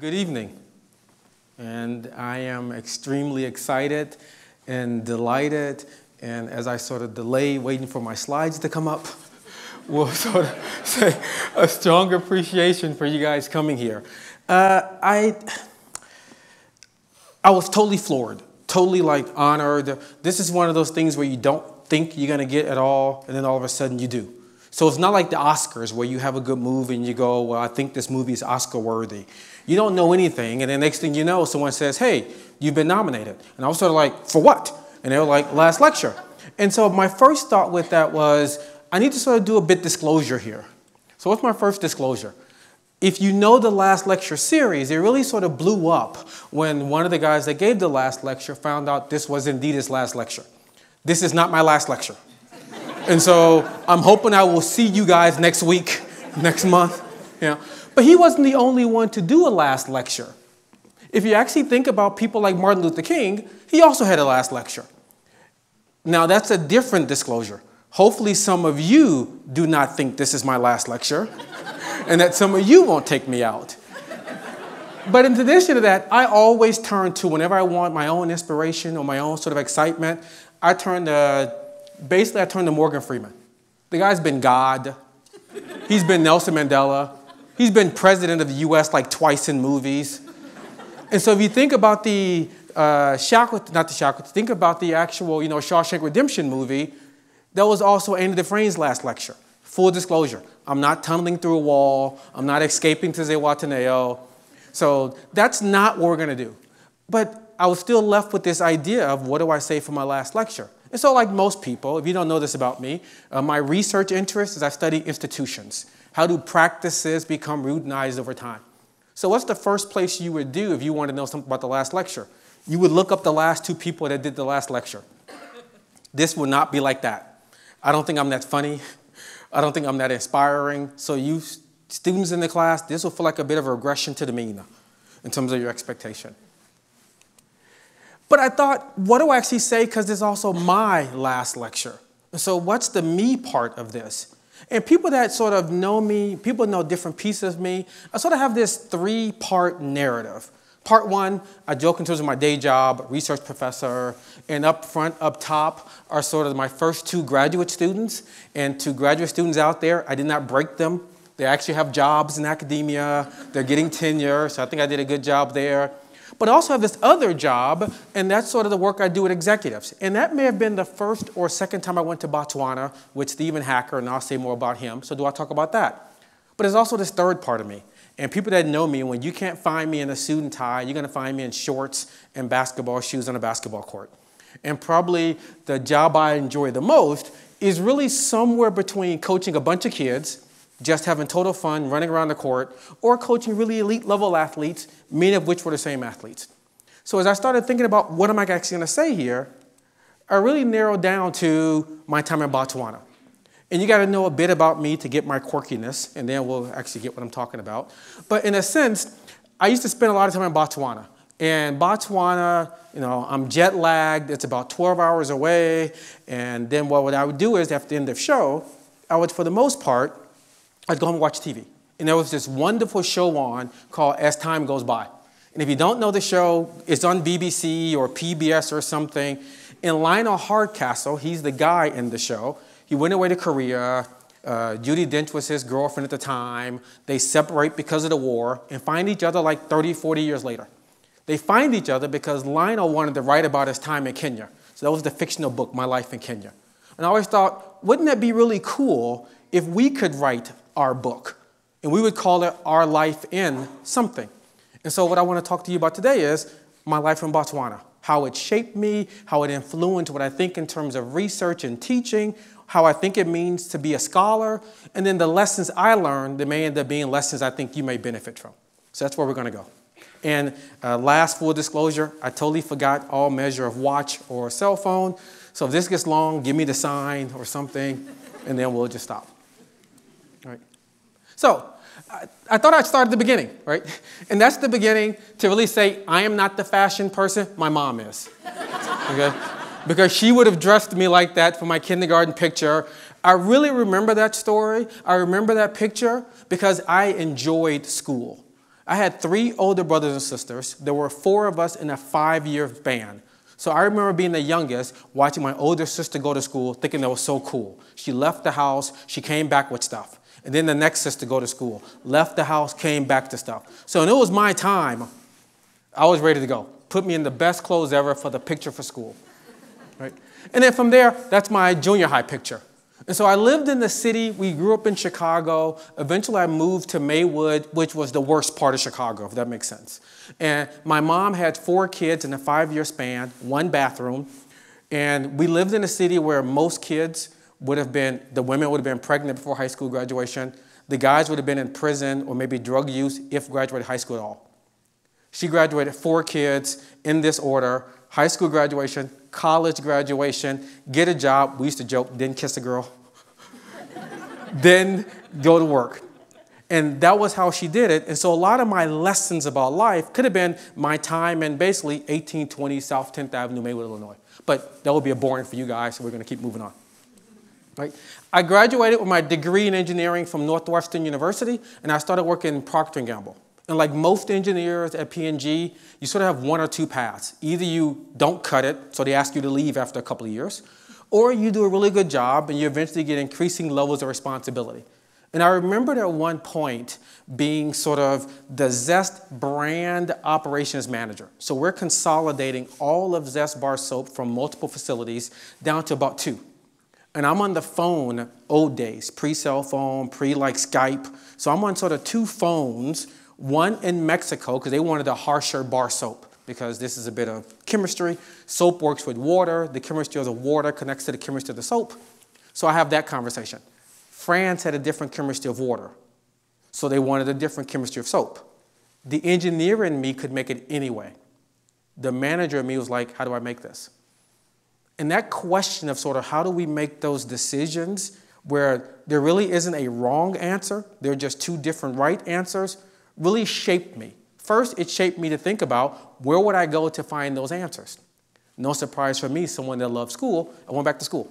Good evening, and I am extremely excited and delighted, and as I sort of delay waiting for my slides to come up, we'll sort of say a strong appreciation for you guys coming here. I was totally floored, totally like honored. This is one of those things where you don't think you're gonna get at all, and then all of a sudden you do. So it's not like the Oscars where you have a good movie and you go, well, I think this movie is Oscar-worthy. You don't know anything, and the next thing you know, someone says, hey, you've been nominated. And I was sort of like, for what? And they were like, last lecture. And so my first thought with that was, I need to sort of do a bit disclosure here. So what's my first disclosure? If you know the last lecture series, it really sort of blew up when one of the guys that gave the last lecture found out this was indeed his last lecture. This is not my last lecture. And so I'm hoping I will see you guys next week, next month. Yeah. But he wasn't the only one to do a last lecture. If you actually think about people like Martin Luther King, he also had a last lecture. Now, that's a different disclosure. Hopefully some of you do not think this is my last lecture and that some of you won't take me out. But in addition to that, I always turn to, whenever I want my own inspiration or my own sort of excitement, I turn to basically Morgan Freeman. The guy's been God. He's been Nelson Mandela. He's been president of the US like twice in movies. And so if you think about the actual, you know, Shawshank Redemption movie, that was also Andy Dufresne's last lecture. Full disclosure, I'm not tumbling through a wall. I'm not escaping to Zewataneo. So that's not what we're gonna do. But I was still left with this idea of what do I say for my last lecture? And so like most people, if you don't know this about me, my research interest is I study institutions. How do practices become routinized over time? So what's the first place you would do if you wanted to know something about the last lecture? You would look up the last two people that did the last lecture. This will not be like that. I don't think I'm that funny. I don't think I'm that inspiring. So you students in the class, this will feel like a bit of a regression to the mean in terms of your expectation. But I thought, what do I actually say? Because this is also my last lecture. So what's the me part of this? And people that sort of know me, people know different pieces of me. I sort of have this three-part narrative. Part one, I joke in terms of my day job, research professor, and up front, up top, are sort of my first two graduate students. And to graduate students out there, I did not break them. They actually have jobs in academia. They're getting tenure, so I think I did a good job there. But I also have this other job, and that's sort of the work I do with executives. And that may have been the first or second time I went to Botswana with Stephen Hacker, and I'll say more about him, so do I talk about that? But there's also this third part of me. And people that know me, when you can't find me in a suit and tie, you're gonna find me in shorts and basketball shoes on a basketball court. And probably the job I enjoy the most is really somewhere between coaching a bunch of kids, just having total fun, running around the court, or coaching really elite level athletes, many of which were the same athletes. So as I started thinking about what am I actually gonna say here, I really narrowed down to my time in Botswana. And you gotta know a bit about me to get my quirkiness, and then we'll actually get what I'm talking about. But in a sense, I used to spend a lot of time in Botswana. And Botswana, you know, I'm jet lagged, it's about 12 hours away, and then what I would do is, after the end of the show, I would, for the most part, I'd go home and watch TV. And there was this wonderful show on called As Time Goes By. And if you don't know the show, it's on BBC or PBS or something. And Lionel Hardcastle, he's the guy in the show. He went away to Korea. Judi Dench was his girlfriend at the time. They separate because of the war and find each other like 30, 40 years later. They find each other because Lionel wanted to write about his time in Kenya. So that was the fictional book, My Life in Kenya. And I always thought, wouldn't that be really cool if we could write our book, and we would call it Our Life in Something. And so what I want to talk to you about today is my life in Botswana, how it shaped me, how it influenced what I think in terms of research and teaching, how I think it means to be a scholar, and then the lessons I learned that may end up being lessons I think you may benefit from. So that's where we're going to go. And last full disclosure, I totally forgot all measure of watch or cell phone. So if this gets long, give me the sign or something, and then we'll just stop. Right. So I thought I'd start at the beginning, right? And that's the beginning to really say, I am not the fashion person, my mom is, okay? Because she would have dressed me like that for my kindergarten picture. I really remember that story. I remember that picture because I enjoyed school. I had three older brothers and sisters. There were four of us in a 5-year band. So I remember being the youngest, watching my older sister go to school, thinking that was so cool. She left the house, she came back with stuff. And then the next sister go to school, left the house, came back to stuff. So when it was my time, I was ready to go. Put me in the best clothes ever for the picture for school. Right? And then from there, that's my junior high picture. And so I lived in the city. We grew up in Chicago. Eventually, I moved to Maywood, which was the worst part of Chicago, if that makes sense. And my mom had 4 kids in a 5-year span, 1 bathroom. And we lived in a city where most kids would have been, the women would have been pregnant before high school graduation. The guys would have been in prison or maybe drug use if graduated high school at all. She graduated 4 kids in this order: high school graduation, college graduation, get a job, we used to joke, then kiss a girl, then go to work. And that was how she did it. And so a lot of my lessons about life could have been my time in basically 1820 South 10th Avenue, Maywood, Illinois. But that would be a boring for you guys, so we're going to keep moving on. Right? I graduated with my degree in engineering from Northwestern University, and I started working in Procter & Gamble. And like most engineers at P&G, you sort of have 1 or 2 paths. Either you don't cut it, so they ask you to leave after a couple of years, or you do a really good job and you eventually get increasing levels of responsibility. And I remembered at one point being sort of the Zest brand operations manager. So we're consolidating all of Zest bar soap from multiple facilities down to about 2. And I'm on the phone, old days, pre-cell phone, pre-like Skype. So I'm on sort of 2 phones. One in Mexico, because they wanted a harsher bar soap, because this is a bit of chemistry. Soap works with water. The chemistry of the water connects to the chemistry of the soap. So I have that conversation. France had a different chemistry of water, so they wanted a different chemistry of soap. The engineer in me could make it anyway. The manager in me was like, how do I make this? And that question of sort of how do we make those decisions where there really isn't a wrong answer, there are just 2 different right answers, really shaped me. First, it shaped me to think about where would I go to find those answers. No surprise for me, someone that loved school, I went back to school.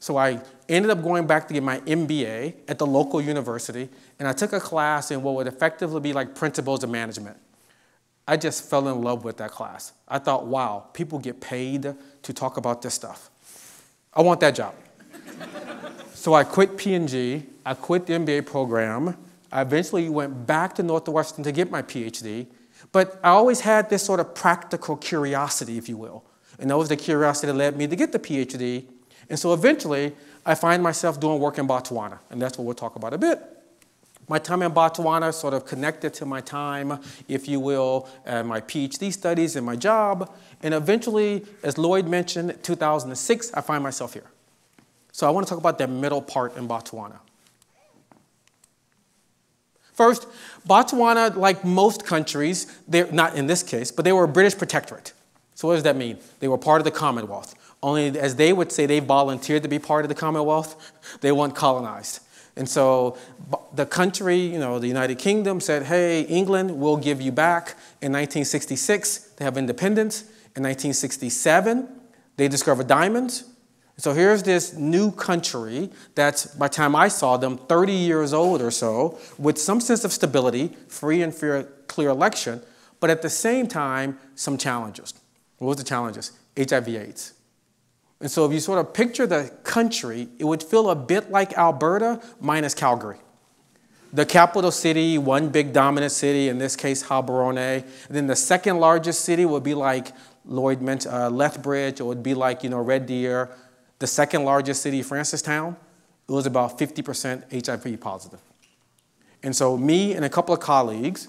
So I ended up going back to get my MBA at the local university, and I took a class in what would effectively be like principles of management. I just fell in love with that class. I thought, wow, people get paid to talk about this stuff. I want that job. So I quit P&G, I quit the MBA program, I eventually went back to Northwestern to get my PhD, but I always had this sort of practical curiosity, if you will, and that was the curiosity that led me to get the PhD, and so eventually I find myself doing work in Botswana, and that's what we'll talk about a bit. My time in Botswana sort of connected to my time, if you will, and my PhD studies and my job, and eventually, as Lloyd mentioned, in 2006, I find myself here. So I want to talk about that middle part in Botswana. First, Botswana, like most countries, they're not in this case, but they were a British protectorate. So what does that mean? They were part of the Commonwealth. Only, as they would say, they volunteered to be part of the Commonwealth. They weren't colonized. And so the country, you know, the United Kingdom said, hey, England, we'll give you back. In 1966, they have independence. In 1967, they discover diamonds. So here's this new country that's, by the time I saw them, 30 years old or so, with some sense of stability, free and fair, clear election, but at the same time, some challenges. What was the challenges? HIV/AIDS. And so if you sort of picture the country, it would feel a bit like Alberta minus Calgary. The capital city, one big dominant city, in this case, Habarone. Then the second largest city would be like Lloyd mentioned, Lethbridge, or it would be like, you know, Red Deer. The second largest city, Francistown, it was about 50% HIV positive. And so me and a couple of colleagues,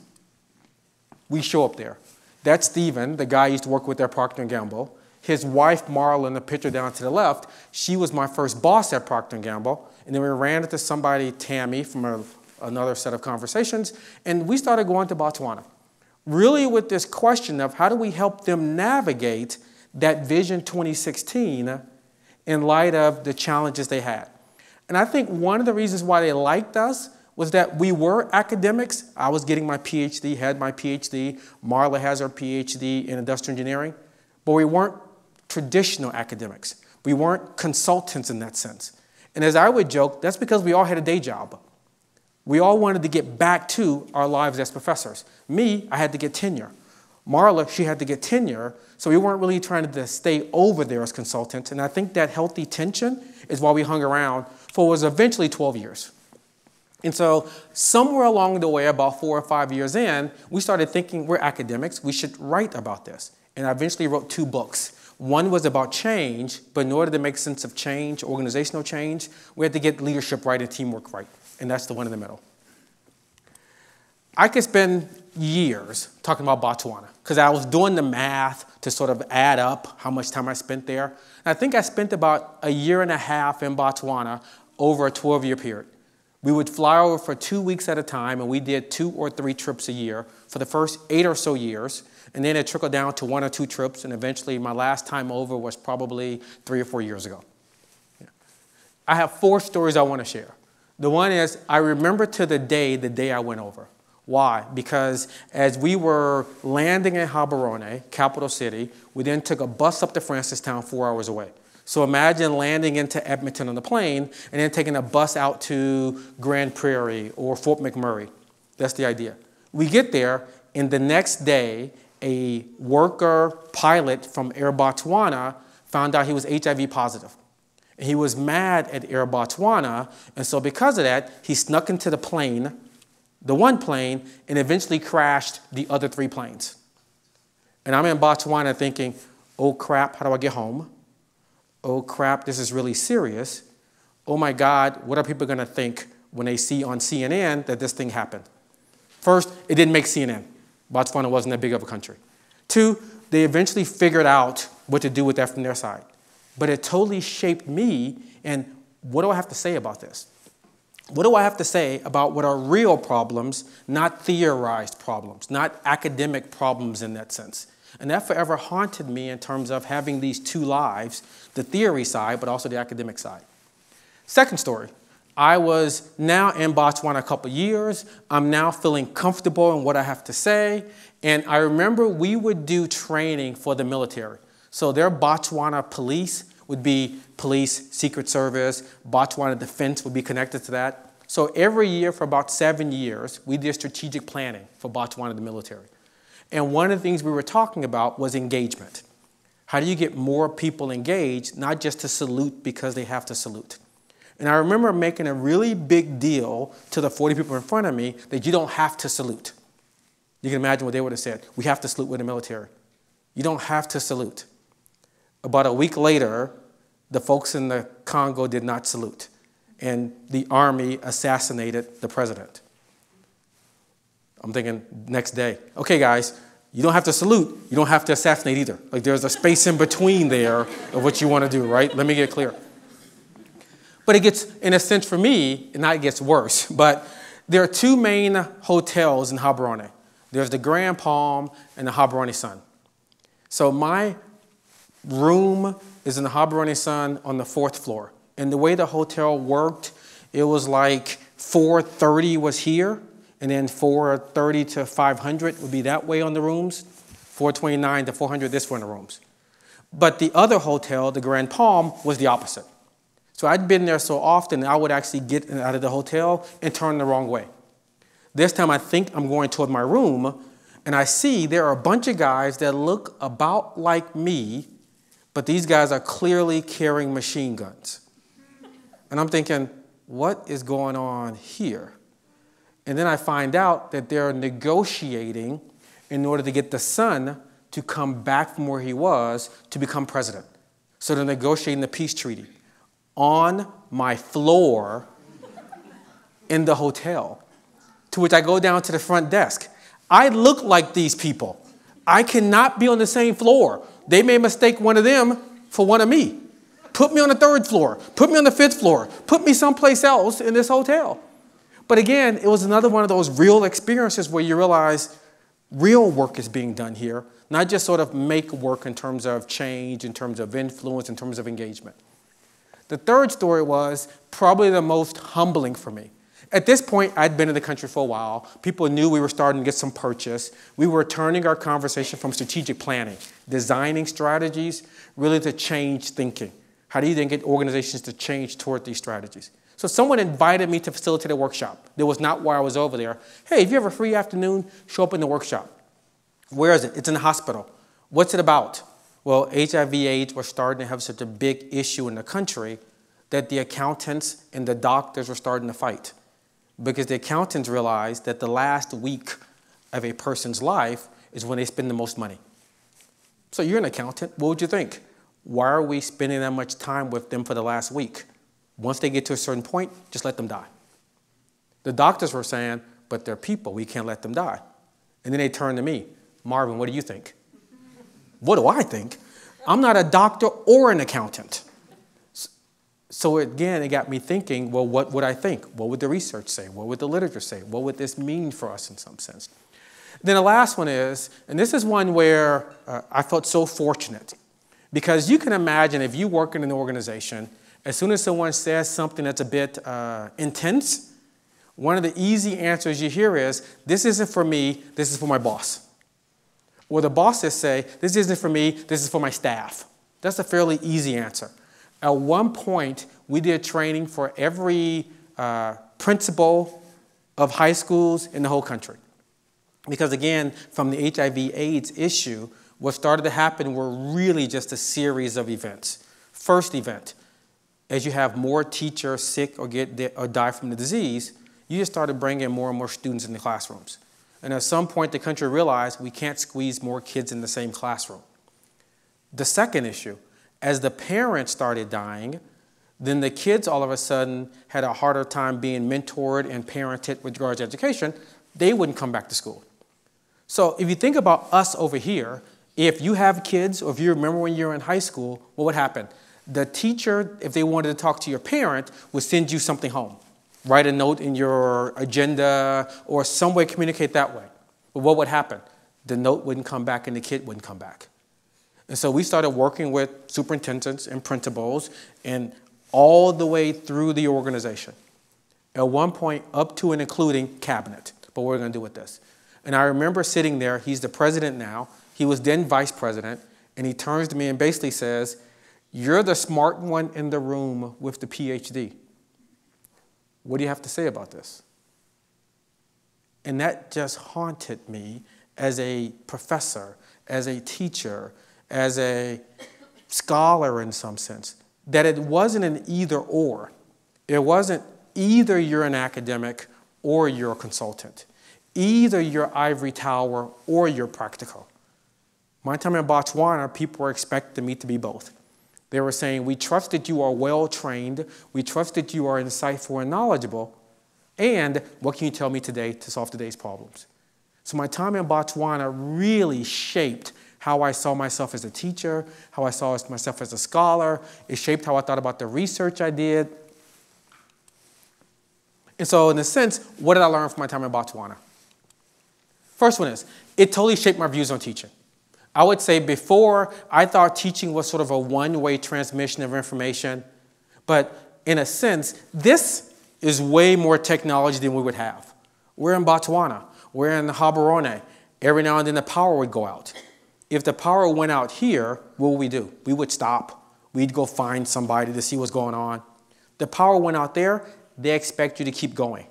we show up there. That's Stephen, the guy I used to work with at Procter & Gamble. His wife, Marla, in the picture down to the left, she was my first boss at Procter & Gamble. And then we ran into somebody, Tammy, from another set of conversations. And we started going to Botswana, really with this question of how do we help them navigate that Vision 2016 in light of the challenges they had. And I think one of the reasons why they liked us was that we were academics. I was getting my PhD, had my PhD. Marla has her PhD in industrial engineering. But we weren't traditional academics. We weren't consultants in that sense. And as I would joke, that's because we all had a day job. We all wanted to get back to our lives as professors. Me, I had to get tenure. Marla, she had to get tenure, so we weren't really trying to stay over there as consultants, and I think that healthy tension is why we hung around for what was eventually 12 years. And so somewhere along the way, about 4 or 5 years in, we started thinking we're academics, we should write about this. And I eventually wrote 2 books. One was about change, but in order to make sense of change, organizational change, we had to get leadership right and teamwork right, and that's the one in the middle. I could spend years talking about Botswana because I was doing the math to sort of add up how much time I spent there. And I think I spent about 1.5 years in Botswana over a 12-year period. We would fly over for 2 weeks at a time, and we did 2 or 3 trips a year for the first 8 or so years, and then it trickled down to 1 or 2 trips, and eventually my last time over was probably 3 or 4 years ago. Yeah. I have 4 stories I want to share. The one is I remember to the day I went over. Why? Because as we were landing in Habarone, capital city, we then took a bus up to Francistown 4 hours away. So imagine landing into Edmonton on the plane and then taking a bus out to Grand Prairie or Fort McMurray. That's the idea. We get there, and the next day, a worker pilot from Air Botswana found out he was HIV positive. And he was mad at Air Botswana, and so because of that, he snuck into the plane, the one plane, and eventually crashed the other 3 planes. And I'm in Botswana thinking, oh crap, how do I get home? Oh crap, this is really serious. Oh my God, what are people gonna think when they see on CNN that this thing happened? First, it didn't make CNN. Botswana wasn't that big of a country. 2, they eventually figured out what to do with that from their side. But it totally shaped me, and what do I have to say about this? What do I have to say about what are real problems, not theorized problems, not academic problems in that sense? And that forever haunted me in terms of having these 2 lives, the theory side, but also the academic side. Second story, I was now in Botswana a couple years. I'm now feeling comfortable in what I have to say. And I remember we would do training for the military. So their Botswana police would be police, secret service, Botswana defense would be connected to that. So every year for about 7 years, we did strategic planning for Botswana the military. And one of the things we were talking about was engagement. How do you get more people engaged, not just to salute because they have to salute? And I remember making a really big deal to the 40 people in front of me that you don't have to salute. You can imagine what they would have said. We have to salute with the military. You don't have to salute. About a week later, the folks in the Congo did not salute. And the army assassinated the president. I'm thinking next day, okay guys, you don't have to salute, you don't have to assassinate either. Like there's a space in between there of what you want to do, right? Let me get clear. But it gets, in a sense for me, and it gets worse, but there are 2 main hotels in Habarone. There's the Grand Palm and the Habarone Sun. So my room is in the Habarone Sun on the 4th floor. And the way the hotel worked, it was like 4:30 was here, and then 430 to 500 would be that way on the rooms, 429 to 400 this way on the rooms. But the other hotel, the Grand Palm, was the opposite. So I'd been there so often, I would actually get out of the hotel and turn the wrong way. This time I think I'm going toward my room, and I see there are a bunch of guys that look about like me, but these guys are clearly carrying machine guns. And I'm thinking, what is going on here? And then I find out that they're negotiating in order to get the son to come back from where he was to become president. So they're negotiating the peace treaty on my floor in the hotel, to which I go down to the front desk. I look like these people. I cannot be on the same floor. They may mistake one of them for one of me. Put me on the 3rd floor. Put me on the 5th floor. Put me someplace else in this hotel. But again, it was another one of those real experiences where you realize real work is being done here, not just sort of make work in terms of change, in terms of influence, in terms of engagement. The third story was probably the most humbling for me. At this point, I'd been in the country for a while. People knew we were starting to get some purchase. We were turning our conversation from strategic planning, designing strategies, really to change thinking. How do you then get organizations to change toward these strategies? So someone invited me to facilitate a workshop. That was not why I was over there. Hey, if you have a free afternoon, show up in the workshop. Where is it? It's in the hospital. What's it about? Well, HIV/AIDS was starting to have such a big issue in the country that the accountants and the doctors were starting to fight, because the accountants realized that the last week of a person's life is when they spend the most money. So you're an accountant. What would you think? Why are we spending that much time with them for the last week? Once they get to a certain point, just let them die. The doctors were saying, but they're people. We can't let them die. And then they turned to me. Marvin, what do you think? What do I think? I'm not a doctor or an accountant. So again, it got me thinking, well, what would I think? What would the research say? What would the literature say? What would this mean for us in some sense? Then the last one is, and this is one where I felt so fortunate, because you can imagine if you work in an organization, as soon as someone says something that's a bit intense, one of the easy answers you hear is, this isn't for me, this is for my boss. Or the bosses say, this isn't for me, this is for my staff. That's a fairly easy answer. At one point, we did training for every principal of high schools in the whole country. Because again, from the HIV/AIDS issue, what started to happen were really just a series of events. First event, as you have more teachers sick or die from the disease, you just started bringing more and more students in the classrooms. And at some point, the country realized we can't squeeze more kids in the same classroom. The second issue, as the parents started dying, then the kids all of a sudden had a harder time being mentored and parented with regards to education. They wouldn't come back to school. So if you think about us over here, if you have kids or if you remember when you were in high school, what would happen? The teacher, if they wanted to talk to your parent, would send you something home. Write a note in your agenda or some way communicate that way. But what would happen? The note wouldn't come back and the kid wouldn't come back. And so we started working with superintendents and principals and all the way through the organization. At one point, up to and including cabinet. But what are we going to do with this? And I remember sitting there. He's the president now. He was then vice president. And he turns to me and basically says, you're the smart one in the room with the PhD. What do you have to say about this? And that just haunted me as a professor, as a teacher, as a scholar in some sense, that it wasn't an either or. It wasn't either you're an academic or you're a consultant. Either you're ivory tower or you're practical. My time in Botswana, people were expecting me to be both. They were saying, we trust that you are well-trained, we trust that you are insightful and knowledgeable, and what can you tell me today to solve today's problems? So my time in Botswana really shaped how I saw myself as a teacher, how I saw myself as a scholar. It shaped how I thought about the research I did. And so in a sense, what did I learn from my time in Botswana? First one is, it totally shaped my views on teaching. I would say before, I thought teaching was sort of a one-way transmission of information. But in a sense, this is way more technology than we would have. We're in Botswana. We're in Habarone. Every now and then the power would go out. If the power went out here, what would we do? We would stop. We'd go find somebody to see what's going on. The power went out there. They expect you to keep going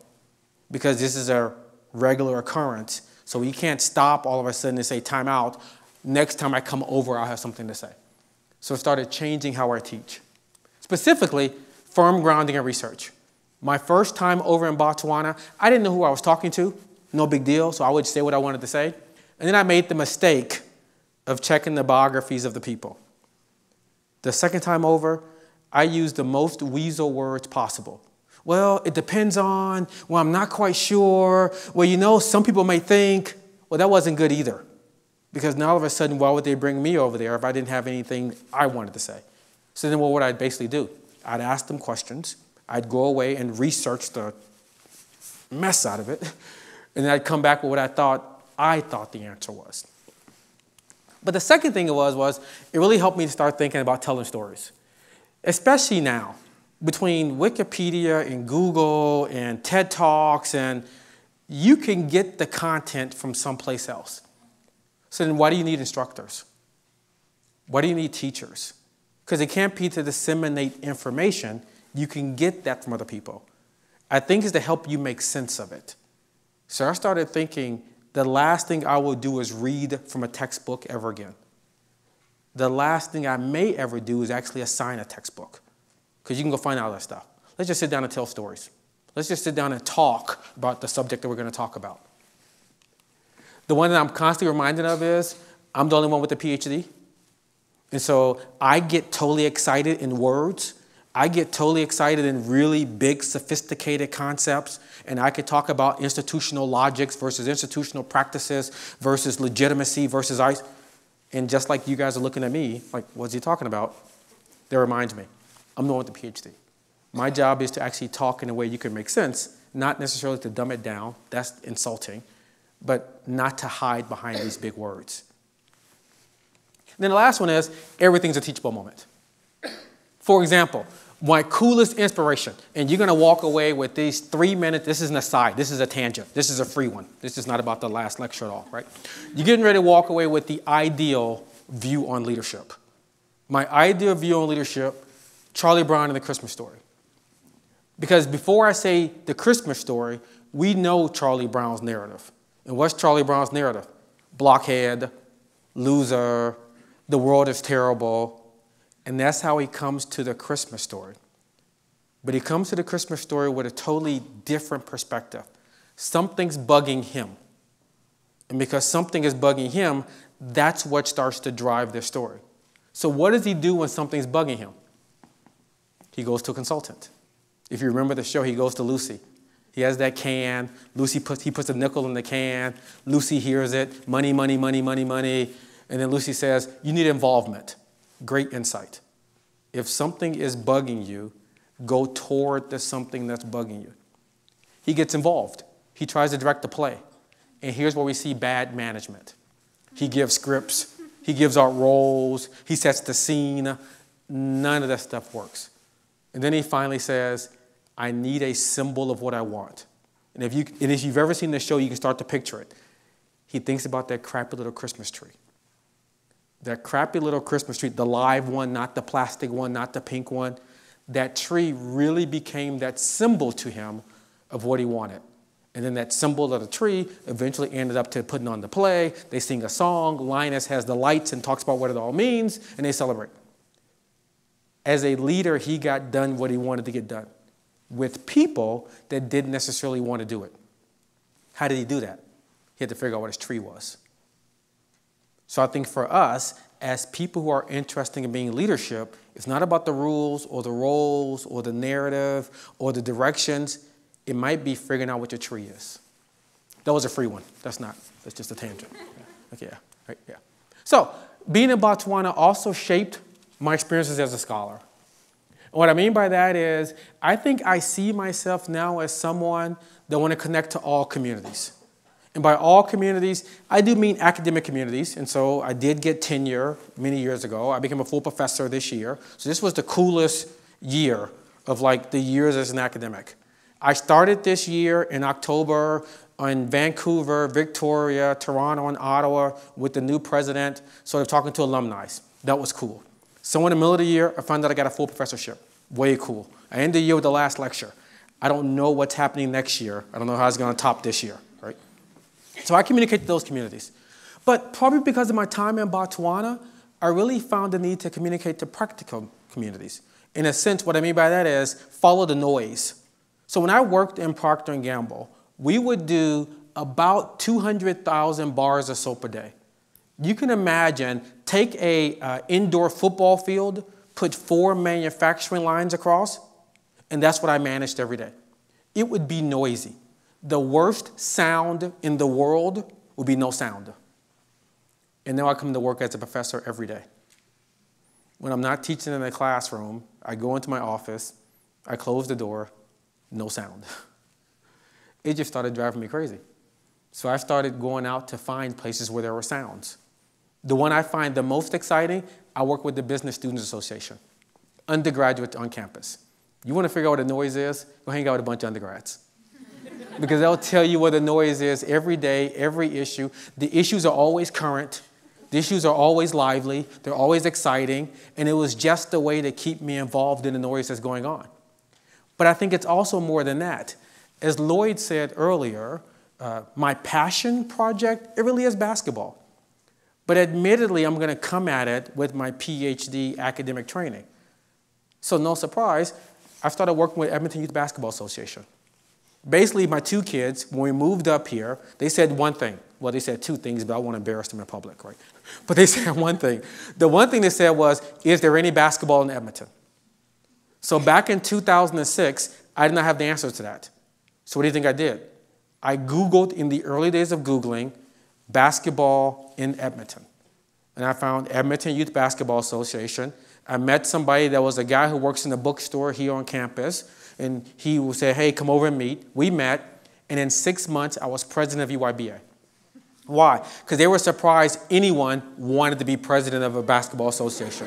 because this is a regular occurrence. So you can't stop all of a sudden and say, time out. Next time I come over, I'll have something to say. So I started changing how I teach. Specifically, firm grounding and research. My first time over in Botswana, I didn't know who I was talking to. No big deal, so I would say what I wanted to say. And then I made the mistake of checking the biographies of the people. The second time over, I used the most weasel words possible. Well, it depends on, well, I'm not quite sure. Well, you know, some people may think, well, that wasn't good either. Because now all of a sudden, why would they bring me over there if I didn't have anything I wanted to say? So then what would I basically do? I'd ask them questions. I'd go away and research the mess out of it. And then I'd come back with what I thought the answer was. But the second thing it was it really helped me to start thinking about telling stories. Especially now, between Wikipedia and Google and TED Talks, and you can get the content from someplace else. So then why do you need instructors? Why do you need teachers? Because it can't be to disseminate information. You can get that from other people. I think it's to help you make sense of it. So I started thinking, the last thing I will do is read from a textbook ever again. The last thing I may ever do is actually assign a textbook, because you can go find out that stuff. Let's just sit down and tell stories. Let's just sit down and talk about the subject that we're going to talk about. The one that I'm constantly reminded of is I'm the only one with a PhD. And so I get totally excited in words. I get totally excited in really big, sophisticated concepts. And I could talk about institutional logics versus institutional practices versus legitimacy versus ICE. And just like you guys are looking at me, like, what's he talking about? That reminds me, I'm the one with the PhD. My job is to actually talk in a way you can make sense, not necessarily to dumb it down. That's insulting. But not to hide behind these big words. And then the last one is, everything's a teachable moment. For example, my coolest inspiration, and you're going to walk away with these 3 minutes. This is an aside. This is a tangent. This is a free one. This is not about the last lecture at all, right? You're getting ready to walk away with the ideal view on leadership. My ideal view on leadership, Charlie Brown and the Christmas Story. Because before I say the Christmas Story, we know Charlie Brown's narrative. And what's Charlie Brown's narrative? Blockhead, loser, the world is terrible. And that's how he comes to the Christmas Story. But he comes to the Christmas Story with a totally different perspective. Something's bugging him. And because something is bugging him, that's what starts to drive this story. So what does he do when something's bugging him? He goes to a consultant. If you remember the show, he goes to Lucy. He has that can. He puts a nickel in the can. Lucy hears it. Money, money, money, money, money. And then Lucy says, you need involvement. Great insight. If something is bugging you, go toward the something that's bugging you. He gets involved. He tries to direct the play. And here's where we see bad management. He gives scripts. He gives out roles. He sets the scene. None of that stuff works. And then he finally says, I need a symbol of what I want. And if you've ever seen the show, you can start to picture it. He thinks about that crappy little Christmas tree. That crappy little Christmas tree, the live one, not the plastic one, not the pink one. That tree really became that symbol to him of what he wanted. And then that symbol of the tree eventually ended up to putting on the play. They sing a song. Linus has the lights and talks about what it all means, and they celebrate. As a leader, he got done what he wanted to get done, with people that didn't necessarily want to do it. How did he do that? He had to figure out what his tree was. So I think for us, as people who are interested in being leadership, it's not about the rules or the roles or the narrative or the directions. It might be figuring out what your tree is. That was a free one. That's just a tangent. Okay, yeah, right, yeah. So being in Botswana also shaped my experiences as a scholar. What I mean by that is, I think I see myself now as someone that wants to connect to all communities. And by all communities, I do mean academic communities. And so I did get tenure many years ago. I became a full professor this year. So this was the coolest year of like the years as an academic. I started this year in October in Vancouver, Victoria, Toronto, and Ottawa with the new president, sort of talking to alumni. That was cool. So in the middle of the year, I found out I got a full professorship. Way cool. I end the year with the last lecture. I don't know what's happening next year. I don't know how it's going to top this year, right? So I communicate to those communities. But probably because of my time in Botswana, I really found the need to communicate to practical communities. In a sense, what I mean by that is follow the noise. So when I worked in Procter & Gamble, we would do about 200,000 bars of soap a day. You can imagine, take an indoor football field, put 4 manufacturing lines across, and that's what I managed every day. It would be noisy. The worst sound in the world would be no sound. And now I come to work as a professor every day. When I'm not teaching in a classroom, I go into my office, I close the door, no sound. It just started driving me crazy. So I started going out to find places where there were sounds. The one I find the most exciting, I work with the Business Students Association, undergraduates on campus. You want to figure out what a noise is? Go hang out with a bunch of undergrads. Because they'll tell you what the noise is every day, every issue. The issues are always current. The issues are always lively. They're always exciting. And it was just a way to keep me involved in the noise that's going on. But I think it's also more than that. As Lloyd said earlier, my passion project, it really is basketball. But admittedly, I'm going to come at it with my PhD academic training. So no surprise, I started working with Edmonton Youth Basketball Association. Basically, my two kids, when we moved up here, they said one thing. Well, they said two things, but I won't embarrass them in public, right? But they said one thing. The one thing they said was, is there any basketball in Edmonton? So back in 2006, I did not have the answer to that. So what do you think I did? I Googled, in the early days of Googling, basketball in Edmonton. And I found Edmonton Youth Basketball Association. I met somebody that was a guy who works in a bookstore here on campus. And he would say, hey, come over and meet. We met. And in 6 months, I was president of UYBA. Why? Because they were surprised anyone wanted to be president of a basketball association.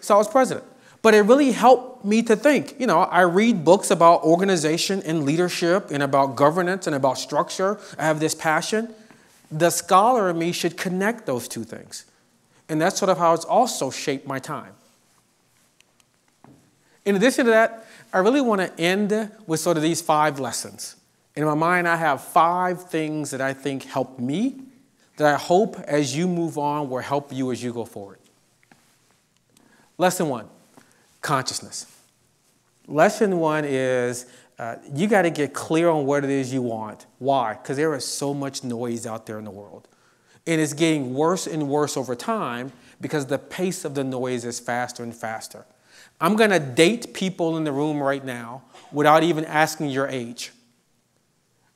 So I was president. But it really helped me to think. You know, I read books about organization and leadership and about governance and about structure. I have this passion. The scholar in me should connect those two things. And that's sort of how it's also shaped my time. In addition to that, I really want to end with sort of these 5 lessons. In my mind, I have 5 things that I think helped me, that I hope as you move on will help you as you go forward. Lesson 1, consciousness. Lesson 1 is you got to get clear on what it is you want. Why? Because there is so much noise out there in the world. And it's getting worse and worse over time because the pace of the noise is faster and faster. I'm going to date people in the room right now without even asking your age.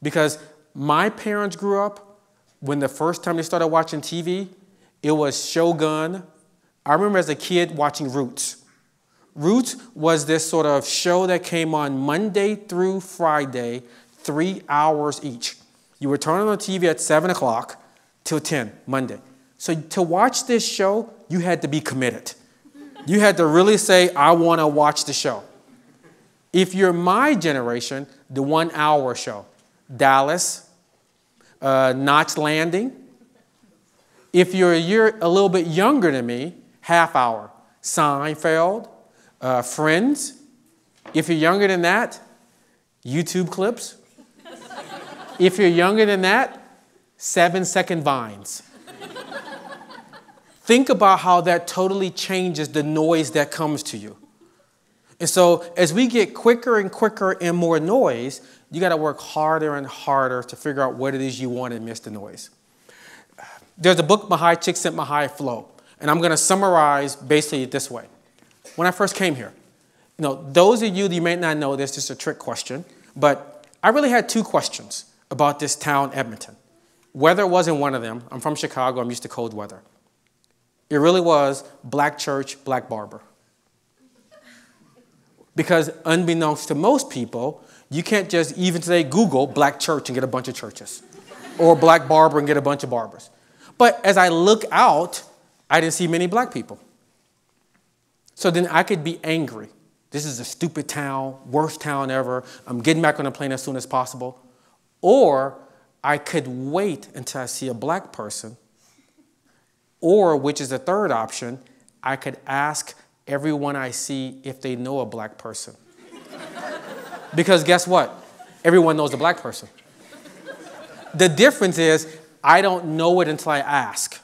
Because my parents grew up when the first time they started watching TV, it was Shogun. I remember as a kid watching Roots. Roots was this sort of show that came on Monday through Friday, 3 hours each. You would turn on the TV at 7 o'clock till 10, Monday. So to watch this show, you had to be committed. You had to really say, I want to watch the show. If you're my generation, the 1 hour show, Dallas, Knots Landing. If you're a little bit younger than me, half hour, Seinfeld, Friends. If you're younger than that, YouTube clips. If you're younger than that, 7-second vines. Think about how that totally changes the noise that comes to you. And so as we get quicker and quicker and more noise, you got to work harder and harder to figure out what it is you want and miss the noise. There's a book, Mahai Csikszentmihalyi Flow, and I'm going to summarize basically this way. When I first came here, you know, those of you that you may not know, this is a trick question, but I really had 2 questions about this town, Edmonton. Weather wasn't one of them. I'm from Chicago. I'm used to cold weather. It really was black church, black barber. Because unbeknownst to most people, you can't just even today Google black church and get a bunch of churches or black barber and get a bunch of barbers. But as I look out, I didn't see many black people. So then I could be angry. This is a stupid town, worst town ever. I'm getting back on a plane as soon as possible. Or I could wait until I see a black person. Or, which is the third option, I could ask everyone I see if they know a black person. Because guess what? Everyone knows a black person. The difference is, I don't know it until I ask.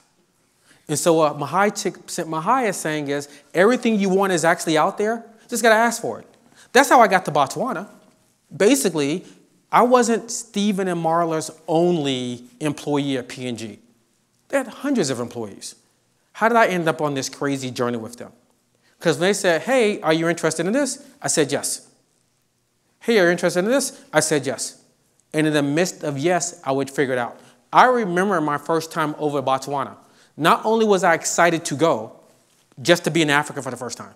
And so what Mahai is saying is, everything you want is actually out there, just got to ask for it. That's how I got to Botswana. Basically, I wasn't Stephen and Marla's only employee at P&G. They had hundreds of employees. How did I end up on this crazy journey with them? Because when they said, hey, are you interested in this? I said, yes. Hey, are you interested in this? I said, yes. And in the midst of yes, I would figure it out. I remember my first time over Botswana. Not only was I excited to go, just to be in Africa for the first time.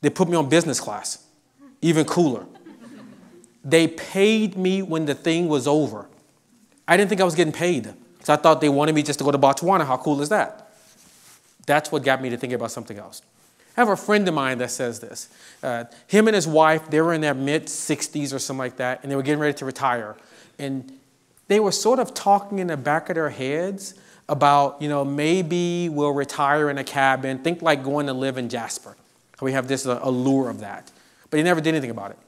They put me on business class, even cooler. They paid me when the thing was over. I didn't think I was getting paid. So I thought they wanted me just to go to Botswana. How cool is that? That's what got me to think about something else. I have a friend of mine that says this. Him and his wife, they were in their mid-60s or something like that, and they were getting ready to retire. And they were sort of talking in the back of their heads about, you know, maybe we'll retire in a cabin. Think like going to live in Jasper. We have this allure of that. But he never did anything about it.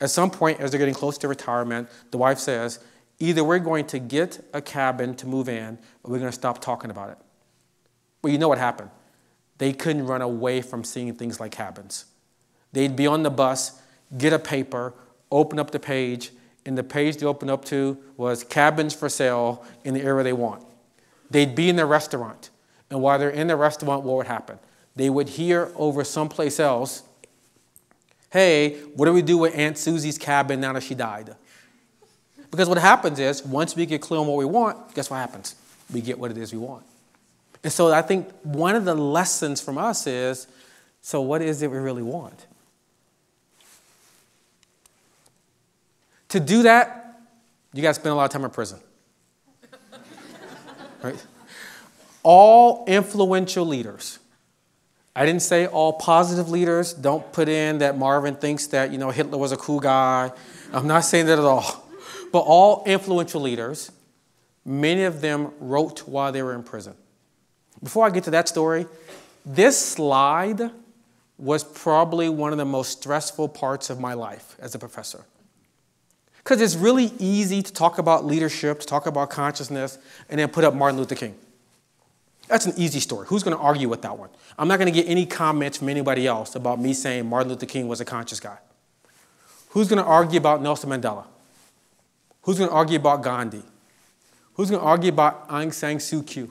At some point, as they're getting close to retirement, the wife says, either we're going to get a cabin to move in, or we're going to stop talking about it. Well, you know what happened. They couldn't run away from seeing things like cabins. They'd be on the bus, get a paper, open up the page, and the page they opened up to was cabins for sale in the area they want. They'd be in the restaurant, and while they're in the restaurant, what would happen? They would hear over someplace else, hey, what do we do with Aunt Susie's cabin now that she died? Because what happens is, once we get clear on what we want, guess what happens? We get what it is we want. And so I think one of the lessons from us is, so what is it we really want? To do that, you got to spend a lot of time in prison. Right? All influential leaders. I didn't say all positive leaders. Don't put in that Marvin thinks that, you know, Hitler was a cool guy. I'm not saying that at all. But all influential leaders, many of them wrote while they were in prison. Before I get to that story, this slide was probably one of the most stressful parts of my life as a professor. Because it's really easy to talk about leadership, to talk about consciousness, and then put up Martin Luther King. That's an easy story. Who's going to argue with that one? I'm not going to get any comments from anybody else about me saying Martin Luther King was a conscious guy. Who's going to argue about Nelson Mandela? Who's going to argue about Gandhi? Who's going to argue about Aung San Suu Kyi?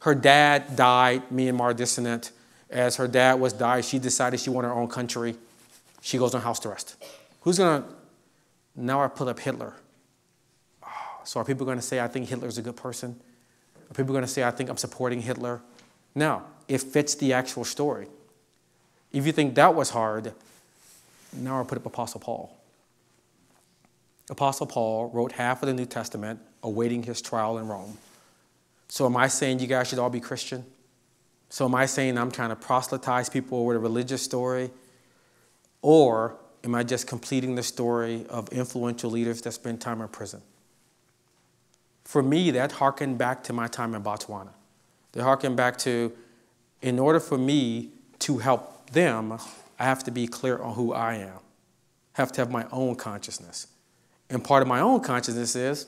Her dad died, Myanmar dissident. As her dad was died, she decided she wanted her own country. She goes on house arrest. Who's going to... Now I put up Hitler. Oh, so are people going to say, I think Hitler's a good person? Are people going to say, I think I'm supporting Hitler? No, it fits the actual story. If you think that was hard, now I put up Apostle Paul. Apostle Paul wrote half of the New Testament awaiting his trial in Rome. So am I saying you guys should all be Christian? So am I saying I'm trying to proselytize people with a religious story? Or am I just completing the story of influential leaders that spend time in prison? For me, that harkened back to my time in Botswana. They harkened back to, in order for me to help them, I have to be clear on who I am. I have to have my own consciousness. And part of my own consciousness is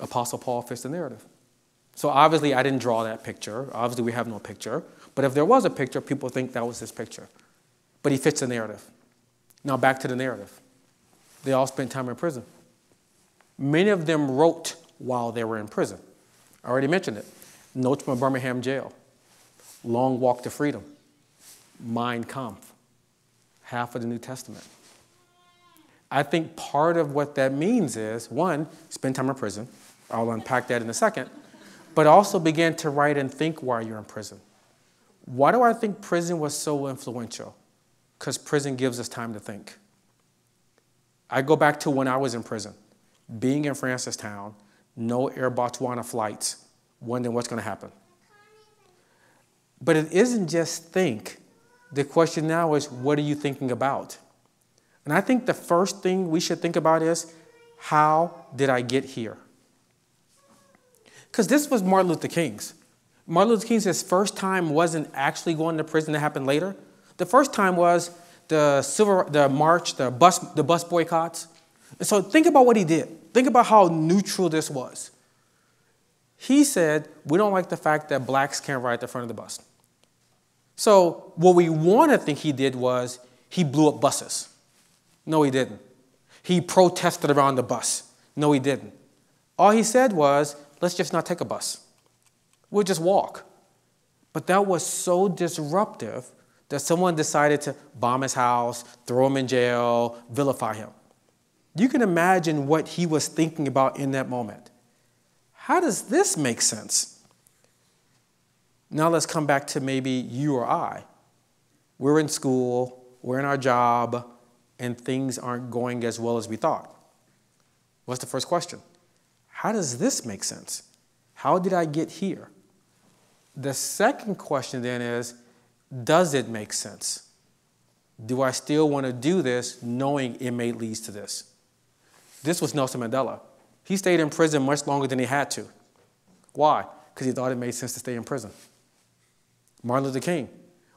Apostle Paul fits the narrative. So obviously, I didn't draw that picture. Obviously, we have no picture. But if there was a picture, people think that was this picture. But he fits the narrative. Now back to the narrative. They all spent time in prison. Many of them wrote while they were in prison. I already mentioned it. Notes from a Birmingham jail. Long Walk to Freedom. Mein Kampf. Half of the New Testament. I think part of what that means is, one, spend time in prison. I'll unpack that in a second. But also begin to write and think while you're in prison. Why do I think prison was so influential? Because prison gives us time to think. I go back to when I was in prison, being in Francistown, no Air Botswana flights, wondering what's going to happen. But it isn't just think. The question now is, what are you thinking about? And I think the first thing we should think about is, how did I get here? Because this was Martin Luther King's. Martin Luther King's, his first time wasn't actually going to prison. That happened later. The first time was the bus boycotts. And so think about what he did. Think about how neutral this was. He said, we don't like the fact that blacks can't ride at the front of the bus. So what we want to think he did was he blew up buses. No, he didn't. He protested around the bus. No, he didn't. All he said was, let's just not take a bus. We'll just walk. But that was so disruptive that someone decided to bomb his house, throw him in jail, vilify him. You can imagine what he was thinking about in that moment. How does this make sense? Now let's come back to maybe you or I. We're in school, we're in our job, and things aren't going as well as we thought. What's the first question? How does this make sense? How did I get here? The second question then is, does it make sense? Do I still want to do this knowing it may lead to this? This was Nelson Mandela. He stayed in prison much longer than he had to. Why? Because he thought it made sense to stay in prison. Martin Luther King.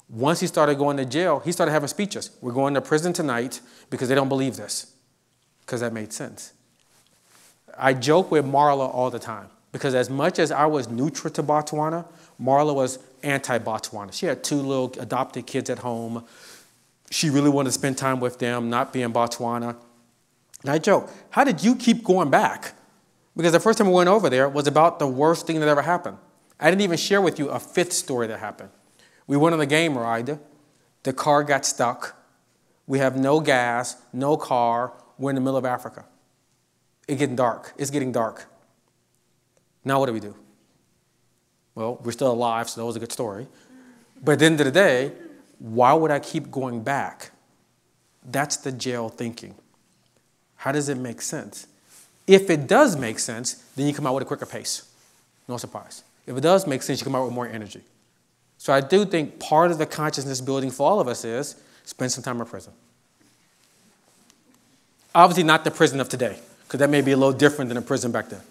Once he started going to jail, he started having speeches. We're going to prison tonight because they don't believe this. Because that made sense. I joke with Marla all the time. Because as much as I was neutral to Botswana, Marla was anti-Botswana. She had 2 little adopted kids at home. She really wanted to spend time with them, not being Botswana. And I joke, how did you keep going back? Because the first time we went over there was about the worst thing that ever happened. I didn't even share with you a 5th story that happened. We went on a game ride. The car got stuck. We have no gas, no car. We're in the middle of Africa. It's getting dark. It's getting dark. Now what do? Well, we're still alive, so that was a good story. But at the end of the day, why would I keep going back? That's the jail thinking. How does it make sense? If it does make sense, then you come out with a quicker pace. No surprise. If it does make sense, you come out with more energy. So I do think part of the consciousness building for all of us is spend some time in prison. Obviously not the prison of today, because that may be a little different than the prison back then.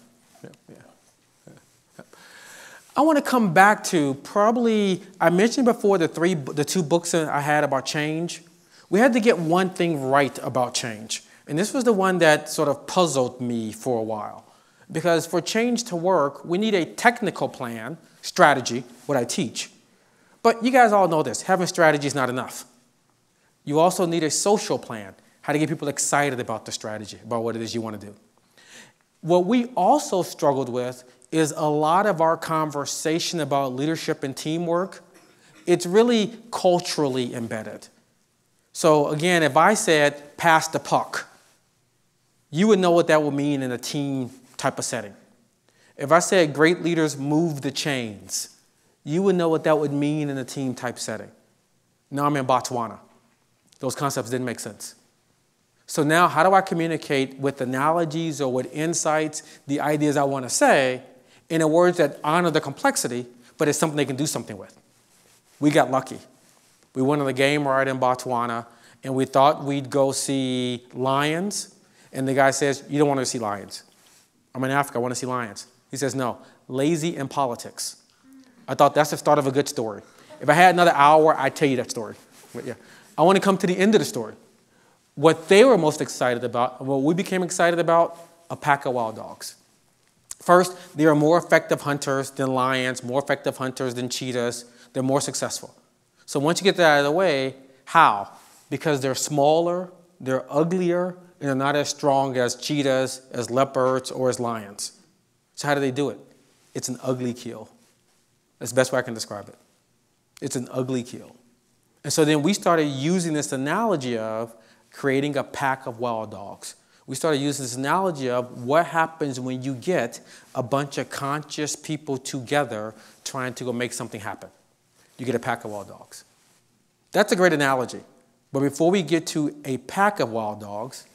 I want to come back to probably, I mentioned before the two books I had about change. We had to get one thing right about change. And this was the one that sort of puzzled me for a while. Because for change to work, we need a technical plan, strategy, what I teach. But you guys all know this, having strategy is not enough. You also need a social plan, how to get people excited about the strategy, about what it is you want to do. What we also struggled with is a lot of our conversation about leadership and teamwork, it's really culturally embedded. So again, if I said, pass the puck, you would know what that would mean in a team type of setting. If I said, great leaders move the chains, you would know what that would mean in a team type setting. Now I'm in Botswana. Those concepts didn't make sense. So now how do I communicate with analogies or with insights, the ideas I want to say, in a words that honor the complexity, but it's something they can do something with. We got lucky. We went on the game ride in Botswana, and we thought we'd go see lions, and the guy says, you don't want to see lions. I'm in Africa, I want to see lions. He says, no, lazy in politics. I thought that's the start of a good story. If I had another hour, I'd tell you that story. But yeah, I want to come to the end of the story. What they were most excited about, what we became excited about, a pack of wild dogs. First, they are more effective hunters than lions, more effective hunters than cheetahs. They're more successful. So once you get that out of the way, how? Because they're smaller, they're uglier, and they're not as strong as cheetahs, as leopards, or as lions. So how do they do it? It's an ugly kill. That's the best way I can describe it. It's an ugly kill. And so then we started using this analogy of creating a pack of wild dogs. We started using this analogy of what happens when you get a bunch of conscious people together trying to go make something happen. You get a pack of wild dogs. That's a great analogy. But before we get to a pack of wild dogs,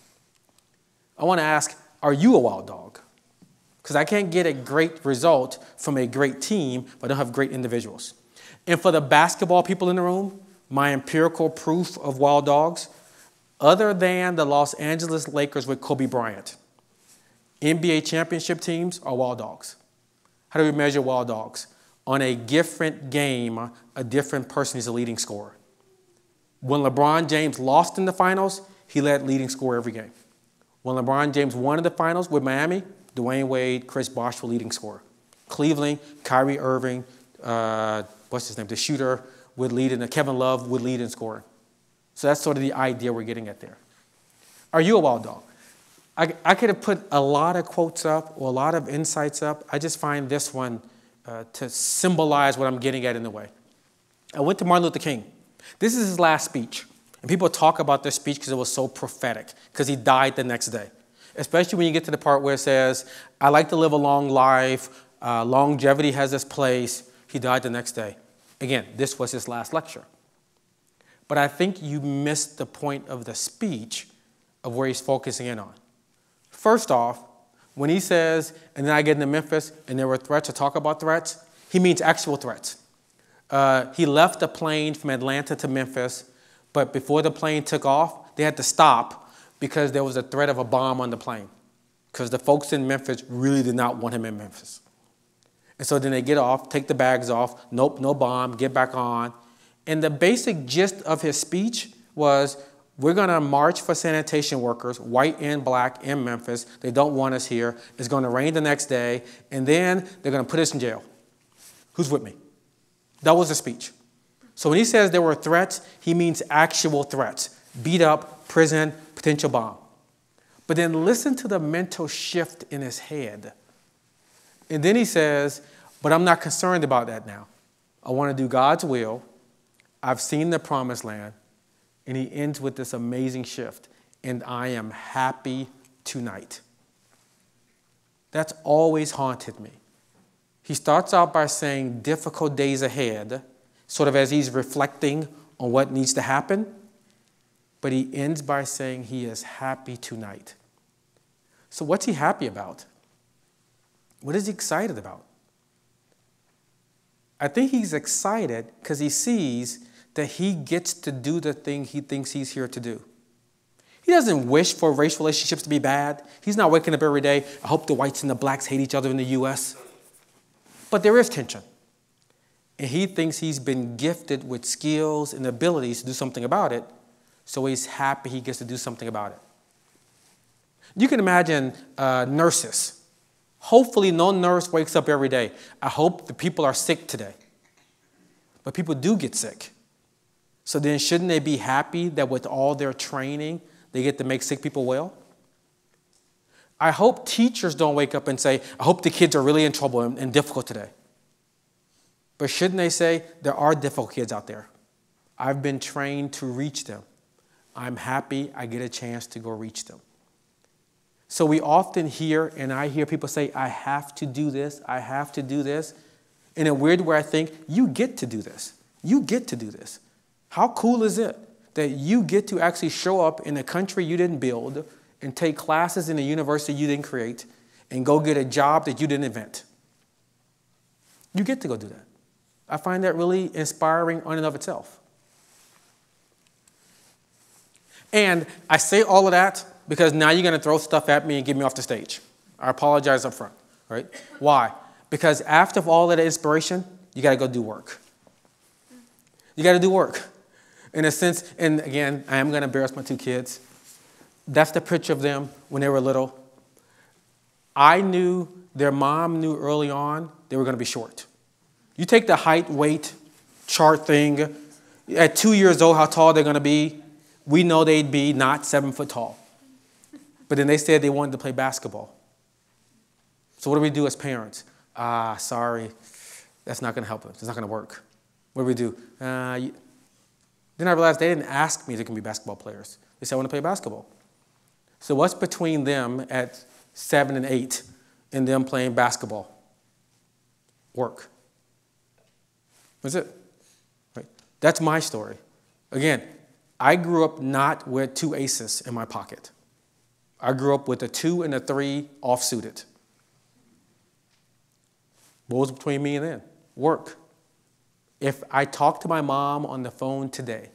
I want to ask, are you a wild dog? Because I can't get a great result from a great team if I don't have great individuals. And for the basketball people in the room, my empirical proof of wild dogs, other than the Los Angeles Lakers with Kobe Bryant, NBA championship teams are wild dogs. How do we measure wild dogs? On a different game, a different person is a leading scorer. When LeBron James lost in the finals, he led leading scorer every game. When LeBron James won in the finals with Miami, Dwayne Wade, Chris Bosh were leading scorer. Cleveland, Kyrie Irving, the shooter would lead in, Kevin Love would lead in scoring. So that's sort of the idea we're getting at there. Are you a wild dog? I could have put a lot of quotes up or a lot of insights up. I just find this one to symbolize what I'm getting at in a way. I went to Martin Luther King. This is his last speech. And people talk about this speech because it was so prophetic, because he died the next day. Especially when you get to the part where it says, I like to live a long life. Longevity has this place. He died the next day. Again, this was his last lecture. But I think you missed the point of the speech of where he's focusing in on. First off, when he says, and then I get into Memphis, and there were threats, or talk about threats, he means actual threats. He left the plane from Atlanta to Memphis, but before the plane took off, they had to stop because there was a threat of a bomb on the plane, because the folks in Memphis really did not want him in Memphis. And so then they get off, take the bags off, nope, no bomb, get back on. And the basic gist of his speech was, we're going to march for sanitation workers, white and black, in Memphis. They don't want us here. It's going to rain the next day. And then they're going to put us in jail. Who's with me? That was the speech. So when he says there were threats, he means actual threats. Beat up, prison, potential bomb. But then listen to the mental shift in his head. And then he says, but I'm not concerned about that now. I want to do God's will. I've seen the promised land. And he ends with this amazing shift. And I am happy tonight. That's always haunted me. He starts out by saying difficult days ahead, sort of as he's reflecting on what needs to happen. But he ends by saying he is happy tonight. So what's he happy about? What is he excited about? I think he's excited because he sees that he gets to do the thing he thinks he's here to do. He doesn't wish for race relationships to be bad. He's not waking up every day, I hope the whites and the blacks hate each other in the U.S. But there is tension. And he thinks he's been gifted with skills and abilities to do something about it, so he's happy he gets to do something about it. You can imagine nurses. Hopefully no nurse wakes up every day, I hope the people are sick today. But people do get sick. So then shouldn't they be happy that with all their training, they get to make sick people well? I hope teachers don't wake up and say, I hope the kids are really in trouble and difficult today. But shouldn't they say, there are difficult kids out there. I've been trained to reach them. I'm happy I get a chance to go reach them. So we often hear, and I hear people say, I have to do this, I have to do this. In a weird way, I think, you get to do this. You get to do this. How cool is it that you get to actually show up in a country you didn't build and take classes in a university you didn't create and go get a job that you didn't invent? You get to go do that. I find that really inspiring on and of itself. And I say all of that because now you're going to throw stuff at me and get me off the stage. I apologize up front, right? Why? Because after all of that inspiration, you got to go do work. You got to do work. In a sense, and again, I am going to embarrass my two kids. That's the picture of them when they were little. I knew, their mom knew early on, they were going to be short. You take the height, weight, chart thing. At 2 years old, how tall they're going to be. We know they'd be not 7 foot tall. But then they said they wanted to play basketball. So what do we do as parents? Sorry, that's not going to help us. It's not going to work. What do we do? Then I realized they didn't ask me if they can be basketball players. They said, I want to play basketball. So what's between them at 7 and 8 and them playing basketball? Work. That's it. Right. That's my story. Again, I grew up not with two aces in my pocket. I grew up with a 2 and a 3 off-suited. What was between me and them? Work. If I talked to my mom on the phone today,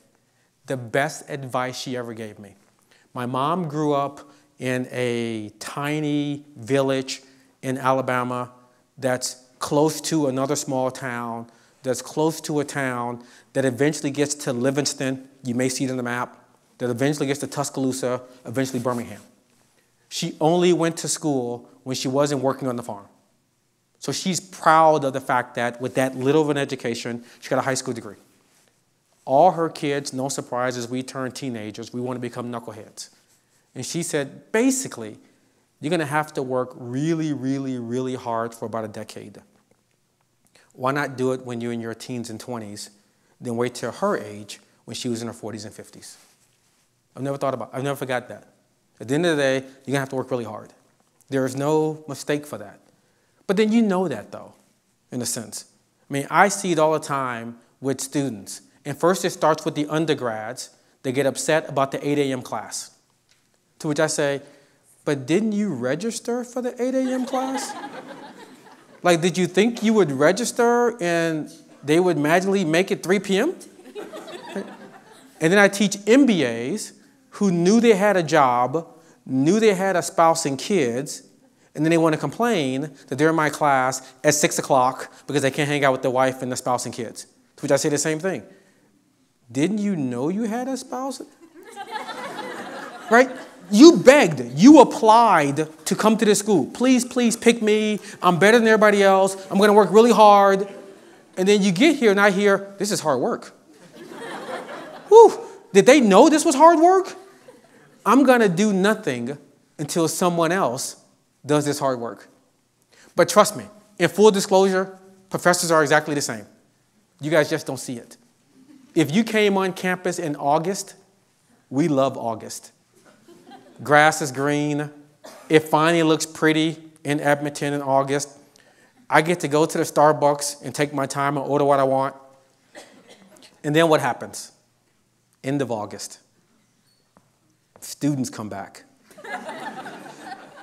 the best advice she ever gave me. My mom grew up in a tiny village in Alabama that's close to another small town, that's close to a town that eventually gets to Livingston, you may see it on the map, that eventually gets to Tuscaloosa, eventually Birmingham. She only went to school when she wasn't working on the farm. So she's proud of the fact that with that little of an education, she got a high school degree. All her kids, no surprise, as we turn teenagers, we want to become knuckleheads. And she said, basically, you're going to have to work really, really, really hard for about a decade. Why not do it when you're in your teens and 20s, then wait till her age when she was in her 40s and 50s? I've never forgot that. At the end of the day, you're going to have to work really hard. There is no mistake for that. But then you know that, though, in a sense. I mean, I see it all the time with students. And first it starts with the undergrads. They get upset about the 8 a.m. class. To which I say, but didn't you register for the 8 a.m. class? Like, did you think you would register and they would magically make it 3 p.m.? And then I teach MBAs who knew they had a job, knew they had a spouse and kids, and then they want to complain that they're in my class at 6 o'clock because they can't hang out with their wife and their spouse and kids. To which I say the same thing. Didn't you know you had a spouse? Right? You begged, you applied to come to this school. Please, please pick me. I'm better than everybody else. I'm going to work really hard. And then you get here and I hear, this is hard work. Whew. Did they know this was hard work? I'm going to do nothing until someone else does this hard work. But trust me, in full disclosure, professors are exactly the same. You guys just don't see it. If you came on campus in August, we love August. Grass is green. It finally looks pretty in Edmonton in August. I get to go to the Starbucks and take my time and order what I want. And then what happens? End of August. Students come back.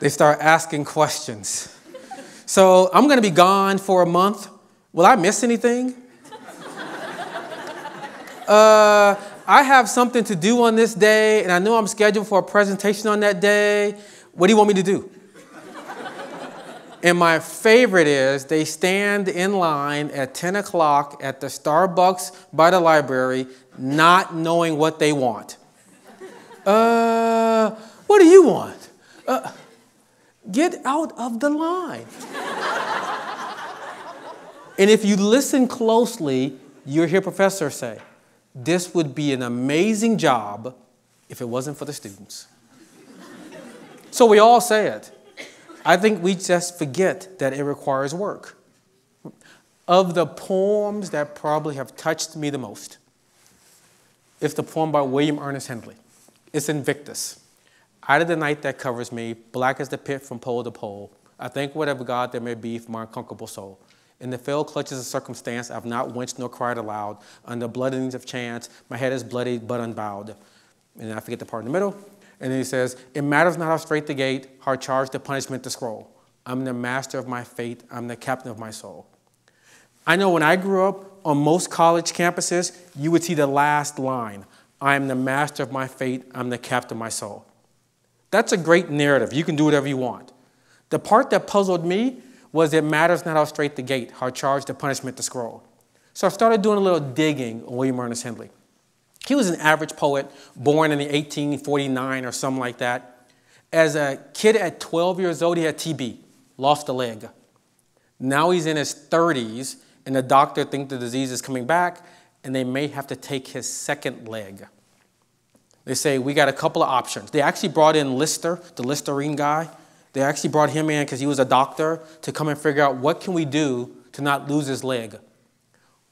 They start asking questions. So I'm going to be gone for a month. Will I miss anything? I have something to do on this day, and I know I'm scheduled for a presentation on that day. What do you want me to do? And my favorite is they stand in line at 10 o'clock at the Starbucks by the library, not knowing what they want. What do you want? Get out of the line. And if you listen closely, you'll hear professors say, this would be an amazing job if it wasn't for the students. So we all say it. I think we just forget that it requires work. Of the poems that probably have touched me the most, it's the poem by William Ernest Henley. It's Invictus. Out of the night that covers me, black as the pit from pole to pole, I thank whatever God there may be for my unconquerable soul. In the fell clutches of circumstance, I've not winced nor cried aloud. Under bloodings of chance, my head is bloodied but unbowed. And I forget the part in the middle. And then he says, it matters not how straight the gate, hard charge the punishment to scroll. I'm the master of my fate. I'm the captain of my soul. I know when I grew up, on most college campuses, you would see the last line. I am the master of my fate. I'm the captain of my soul. That's a great narrative. You can do whatever you want. The part that puzzled me was it matters not how straight the gate, how charged the punishment to scroll. So I started doing a little digging on William Ernest Henley. He was an average poet, born in 1849 or something like that. As a kid at 12 years old, he had TB, lost a leg. Now he's in his 30s, and the doctor thinks the disease is coming back, and they may have to take his second leg. They say, we got a couple of options. They actually brought in Lister, the Listerine guy. They actually brought him in because he was a doctor to come and figure out what can we do to not lose his leg.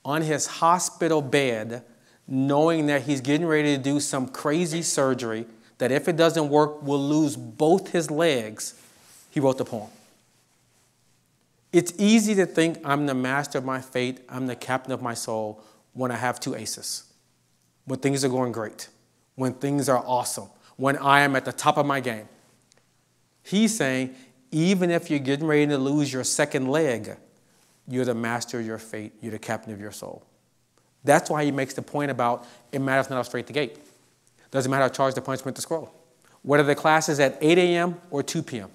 On his hospital bed, knowing that he's getting ready to do some crazy surgery that if it doesn't work, will lose both his legs, he wrote the poem. It's easy to think I'm the master of my fate, I'm the captain of my soul when I have two aces, when things are going great, when things are awesome, when I am at the top of my game. He's saying, even if you're getting ready to lose your second leg, you're the master of your fate. You're the captain of your soul. That's why he makes the point about it matters not how straight the gate. Doesn't matter how charged the punishment to scroll. Whether the class is at 8 a.m. or 2 p.m.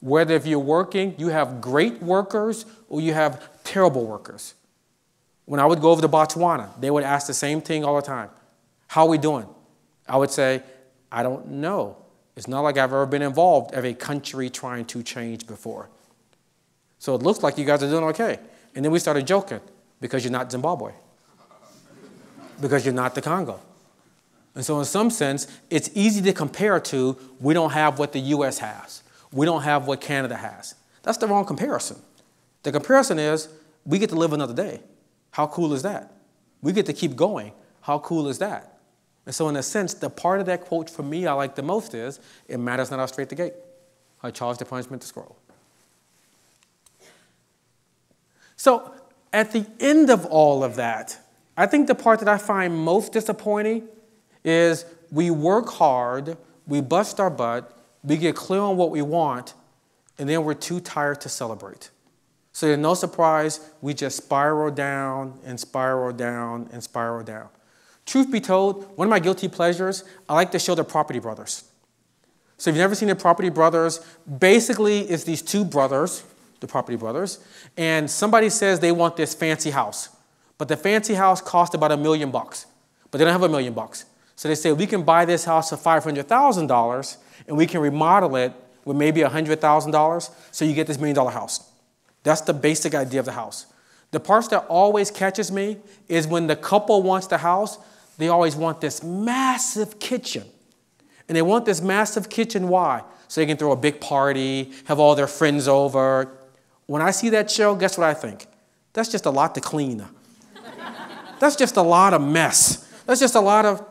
Whether if you're working, you have great workers or you have terrible workers. When I would go over to Botswana, they would ask the same thing all the time. How are we doing? I would say, I don't know. It's not like I've ever been involved of a country trying to change before. So it looks like you guys are doing okay. And then we started joking because you're not Zimbabwe, because you're not the Congo. And so in some sense, it's easy to compare to we don't have what the US has. We don't have what Canada has. That's the wrong comparison. The comparison is we get to live another day. How cool is that? We get to keep going. How cool is that? And so in a sense, the part of that quote for me I like the most is, it matters not how straight the gate. I charge the punishment to scroll. So at the end of all of that, I think the part that I find most disappointing is we work hard, we bust our butt, we get clear on what we want, and then we're too tired to celebrate. So there's no surprise, we just spiral down and spiral down and spiral down. Truth be told, one of my guilty pleasures, I like to show The Property Brothers. So if you've never seen The Property Brothers, basically it's these two brothers, the Property Brothers, and somebody says they want this fancy house. But the fancy house cost about $1 million. but they don't have $1 million. So they say, we can buy this house for $500,000 and we can remodel it with maybe $100,000, so you get this $1 million house. That's the basic idea of the house. The part that always catches me is when the couple wants the house, they always want this massive kitchen. And they want this massive kitchen, why? So they can throw a big party, have all their friends over. When I see that show, guess what I think? That's just a lot to clean. That's just a lot of mess. That's just a lot of,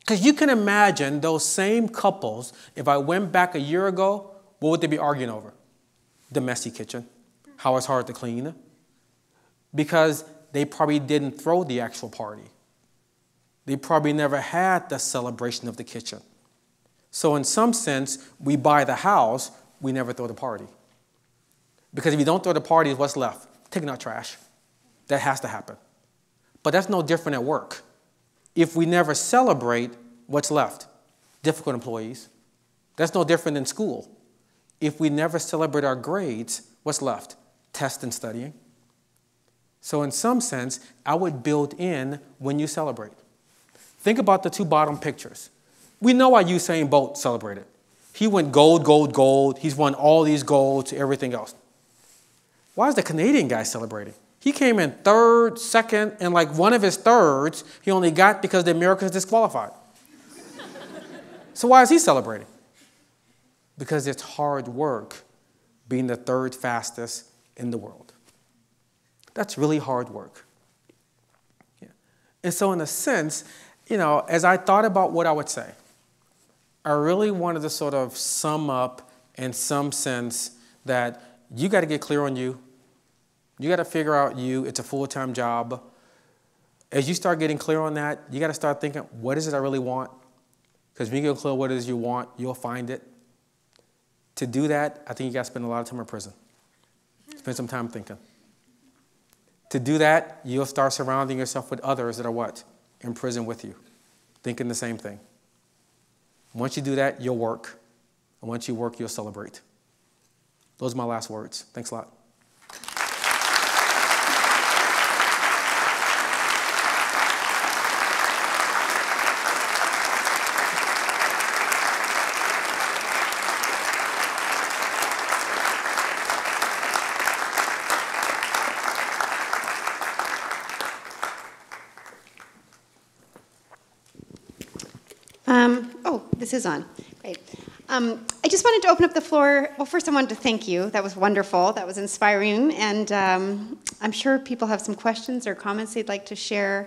because you can imagine those same couples, if I went back a year ago, what would they be arguing over? The messy kitchen, how it's hard to clean, because they probably didn't throw the actual party. They probably never had the celebration of the kitchen. So in some sense, we buy the house, we never throw the party. Because if you don't throw the party, what's left? Taking out trash. That has to happen. But that's no different at work. If we never celebrate, what's left? Difficult employees. That's no different than school. If we never celebrate our grades, what's left? Tests and studying. So in some sense, I would build in when you celebrate. Think about the two bottom pictures. We know why Usain Bolt celebrated. He went gold, gold, gold. He's won all these golds to everything else. Why is the Canadian guy celebrating? He came in third, second, and like one of his thirds, he only got because the Americans disqualified. So why is he celebrating? Because it's hard work being the third fastest in the world. That's really hard work. Yeah. And so in a sense, you know, as I thought about what I would say, I really wanted to sort of sum up in some sense that you got to get clear on you. You got to figure out you. It's a full-time job. As you start getting clear on that, you got to start thinking, what is it I really want? Because when you get clear on what it is you want, you'll find it. To do that, I think you got to spend a lot of time in prison. Spend some time thinking. To do that, you'll start surrounding yourself with others that are what? In prison with you, thinking the same thing. Once you do that, you'll work. And once you work, you'll celebrate. Those are my last words. Thanks a lot. This is on. Great. I just wanted to open up the floor. Well, first I wanted to thank you. That was wonderful. That was inspiring. And I'm sure people have some questions or comments they'd like to share.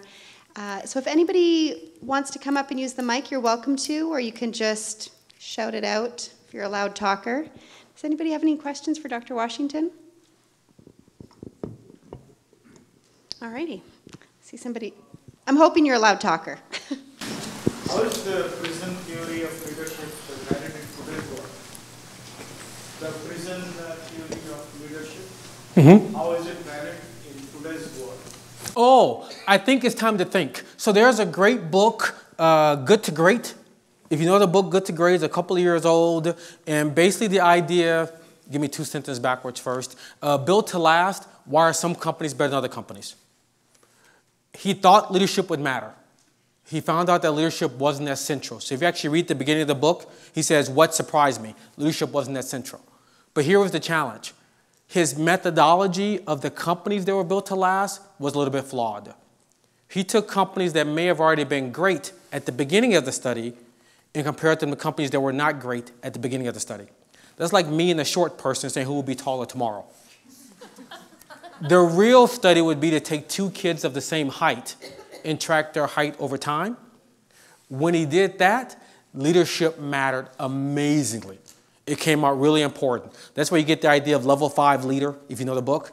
So if anybody wants to come up and use the mic, you're welcome to, or you can just shout it out if you're a loud talker. Does anybody have any questions for Dr. Washington? All righty. See somebody. I'm hoping you're a loud talker. How is the prison theory of leadership guided in today's world? The prison theory of leadership, How is it guided in today's world? Oh, I think it's time to think. So there's a great book, Good to Great. If you know the book, Good to Great is a couple of years old. And basically the idea, give me two sentences backwards first. Built to Last, why are some companies better than other companies? He thought leadership would matter. He found out that leadership wasn't that central. So if you actually read the beginning of the book, he says, what surprised me? Leadership wasn't that central. But here was the challenge. His methodology of the companies that were built to last was a little bit flawed. He took companies that may have already been great at the beginning of the study and compared them to companies that were not great at the beginning of the study. That's like me and a short person saying who will be taller tomorrow. The real study would be to take two kids of the same height and track their height over time. When he did that, leadership mattered amazingly. It came out really important. That's where you get the idea of level 5 leader, if you know the book.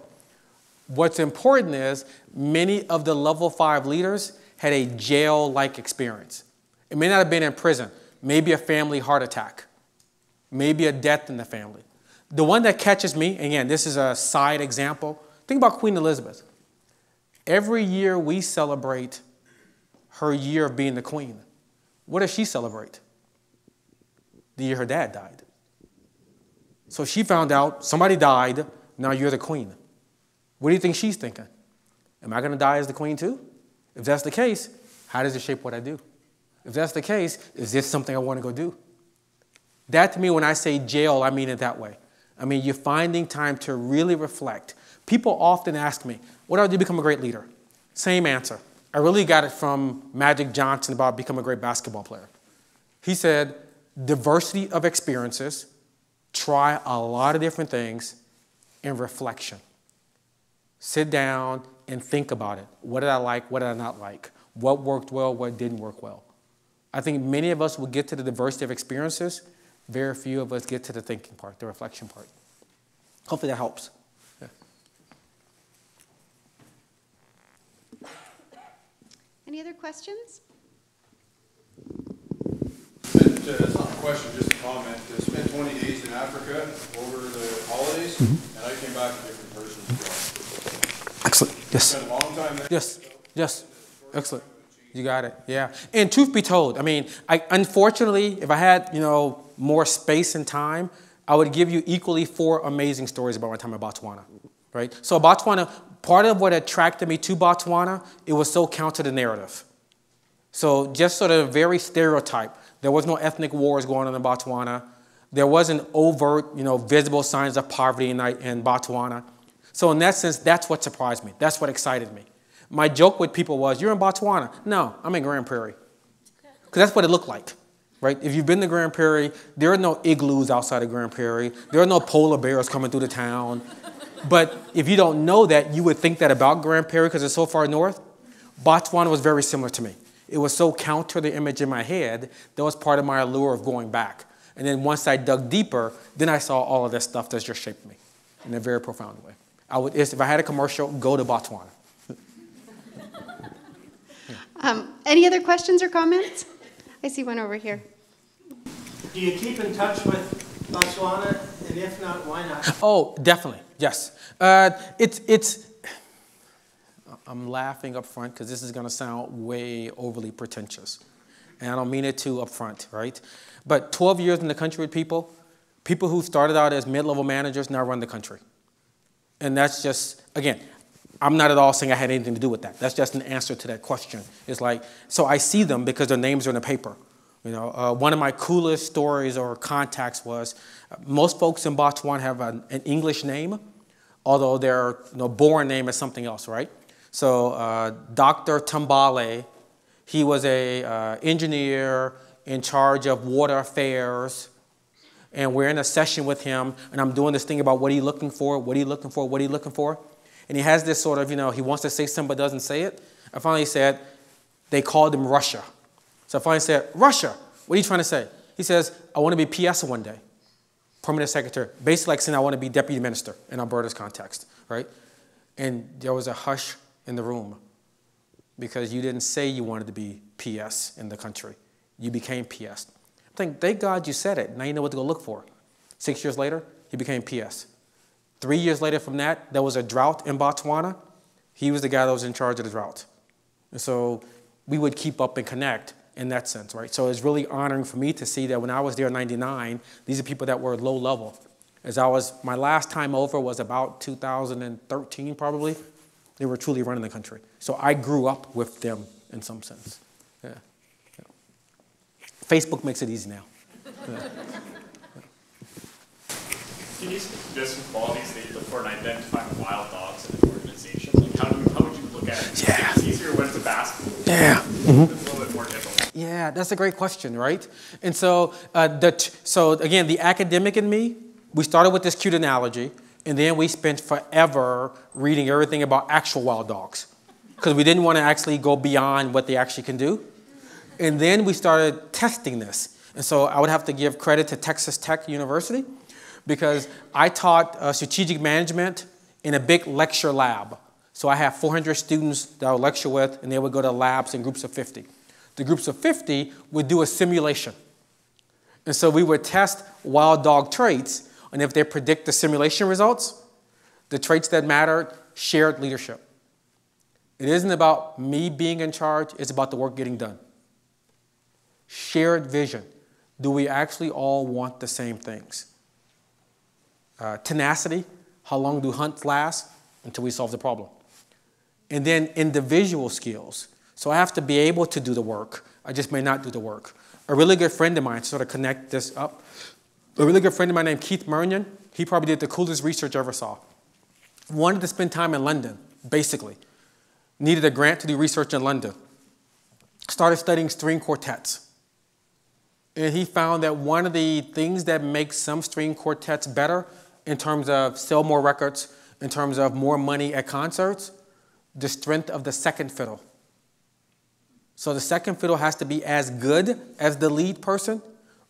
What's important is many of the level 5 leaders had a jail-like experience. It may not have been in prison, maybe a family heart attack, maybe a death in the family. The one that catches me, again, this is a side example, think about Queen Elizabeth. Every year we celebrate her year of being the queen. What does she celebrate? The year her dad died. So she found out somebody died, now you're the queen. What do you think she's thinking? Am I going to die as the queen too? If that's the case, How does it shape what I do? If that's the case, is this something I want to go do? That to me, when I say jail, I mean it that way. I mean, you're finding time to really reflect. People often ask me, what do I do to become a great leader? Same answer. I really got it from Magic Johnson about becoming a great basketball player. He said, diversity of experiences, try a lot of different things, and reflection. Sit down and think about it. What did I like? What did I not like? What worked well? What didn't work well? I think many of us will get to the diversity of experiences. Very few of us get to the thinking part, the reflection part. Hopefully that helps. Yeah. Any other questions? It's not a question, just a comment. I spent 20 days in Africa over the holidays, and I came back a different person as well. Excellent. Yes. I spent a long time there. Yes. Yes. Excellent. You got it, yeah. And truth be told, I mean, unfortunately, if I had, you know, more space and time, I would give you equally 4 amazing stories about my time in Botswana, right? So Botswana, part of what attracted me to Botswana, it was so counter the narrative. So just sort of very stereotype. There was no ethnic wars going on in Botswana. There wasn't overt, you know, visible signs of poverty in Botswana. So in that sense, that's what surprised me. That's what excited me. My joke with people was, you're in Botswana. No, I'm in Grand Prairie. Because that's what it looked like, right? If you've been to Grand Prairie, there are no igloos outside of Grand Prairie. There are no polar bears coming through the town. But if you don't know that, you would think that about Grand Prairie because it's so far north. Botswana was very similar to me. It was so counter the image in my head, that was part of my allure of going back. And then once I dug deeper, then I saw all of this stuff that's just shaped me in a very profound way. I would, if I had a commercial, go to Botswana. Any other questions or comments? I see one over here. Do you keep in touch with Botswana? And if not, why not? Oh, definitely, yes. I'm laughing up front because this is going to sound way overly pretentious. And I don't mean it too up front, right? But 12 years in the country with people who started out as mid-level managers now run the country. And that's just, again, I'm not at all saying I had anything to do with that. That's just an answer to that question. It's like, so I see them because their names are in the paper. You know, one of my coolest stories or contacts was most folks in Botswana have an English name, although their born name is something else, right? So Dr. Tambale, he was an engineer in charge of water affairs. And we're in a session with him, and I'm doing this thing about what are you looking for? And he has this sort of, he wants to say something but doesn't say it. I finally said, they called him Russia. So I finally said, Russia, what are you trying to say? He says, I want to be PS one day, permanent secretary. Basically like saying I want to be deputy minister in Alberta's context, right? And there was a hush in the room because you didn't say you wanted to be PS in the country. You became PS. I think, thank God you said it. Now you know what to go look for. 6 years later, he became PS. 3 years later from that, there was a drought in Botswana. He was the guy that was in charge of the drought. And so we would keep up and connect in that sense, right? So it's really honoring for me to see that when I was there in '99, these are people that were low level. My last time over was about 2013 probably. They were truly running the country. So I grew up with them in some sense. Yeah. Yeah. Facebook makes it easy now. Yeah. Can you speak to some qualities that you look for in identifying wild dogs in an organization? Like how would you look at it? Yeah. It's easier when it's a basketball. Yeah. Mm-hmm. It's a little bit more difficult. Yeah, that's a great question, right? And so, again, the academic in me, we started with this cute analogy, and then we spent forever reading everything about actual wild dogs because we didn't want to actually go beyond what they actually can do. And then we started testing this. And so I would have to give credit to Texas Tech University, because I taught strategic management in a big lecture lab. So I have 400 students that I would lecture with, and they would go to labs in groups of 50. The groups of 50 would do a simulation. And so we would test wild dog traits, and if they predict the simulation results, the traits that mattered, shared leadership. It isn't about me being in charge, it's about the work getting done. Shared vision. Do we actually all want the same things? Tenacity, how long do hunts last? Until we solve the problem. And then individual skills. So I have to be able to do the work. I just may not do the work. A really good friend of mine, to sort of connect this up, a really good friend of mine named Keith Mernion, he probably did the coolest research I ever saw. Wanted to spend time in London, basically. Needed a grant to do research in London. Started studying string quartets. And he found that one of the things that makes some string quartets better in terms of sell more records, in terms of more money at concerts, the strength of the second fiddle. So the second fiddle has to be as good as the lead person,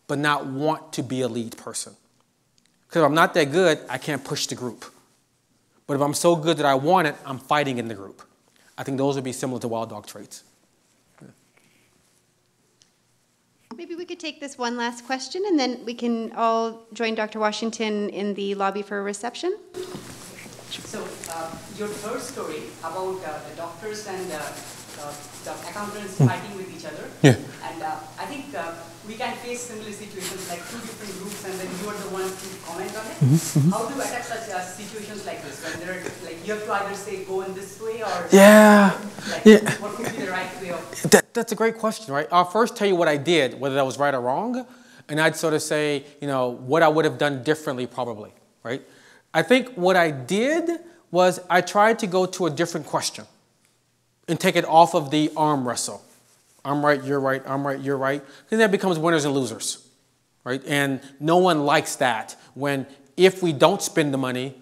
but not want to be a lead person. Because if I'm not that good, I can't push the group. But if I'm so good that I want it, I'm fighting in the group. I think those would be similar to wild dog traits. Yeah. Maybe we could take this one last question, and then we can all join Dr. Washington in the lobby for a reception. So your third story about the doctors and the accountants fighting with each other. Yeah. And I think we can face similar situations, like two different groups, and then you are the ones to comment on it. Mm-hmm. How do you attack such situations like this? When there are, like, you have to either say, go in this way, or what could be the right way of that's a great question, right? I'll first tell you what I did, whether that was right or wrong, and I'd sort of say, you know, what I would have done differently probably, right? I think what I did was I tried to go to a different question and take it off of the arm wrestle. I'm right, you're right, I'm right, you're right. Because that becomes winners and losers, right? And no one likes that when, if we don't spend the money,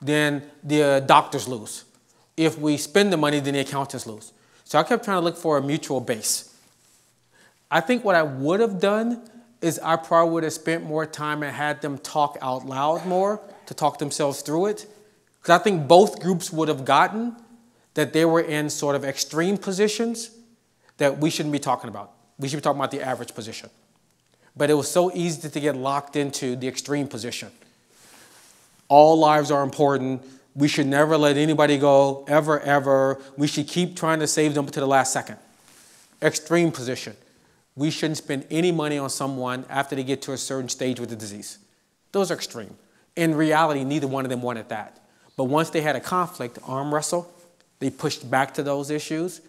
then the doctors lose. If we spend the money, then the accountants lose. So I kept trying to look for a mutual base. I think what I would have done is I probably would have spent more time and had them talk out loud more to talk themselves through it. Because I think both groups would have gotten that they were in sort of extreme positions that we shouldn't be talking about. We should be talking about the average position. But it was so easy to get locked into the extreme position. All lives are important. We should never let anybody go, ever, ever. We should keep trying to save them to the last second. Extreme position. We shouldn't spend any money on someone after they get to a certain stage with the disease. Those are extreme. In reality, neither one of them wanted that. But once they had a conflict, arm wrestle, they pushed back to those issues.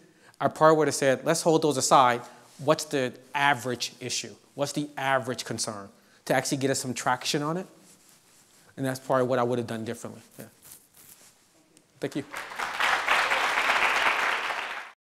I probably would have said, let's hold those aside. What's the average issue? What's the average concern? To actually get us some traction on it. And that's probably what I would have done differently. Yeah. Thank you.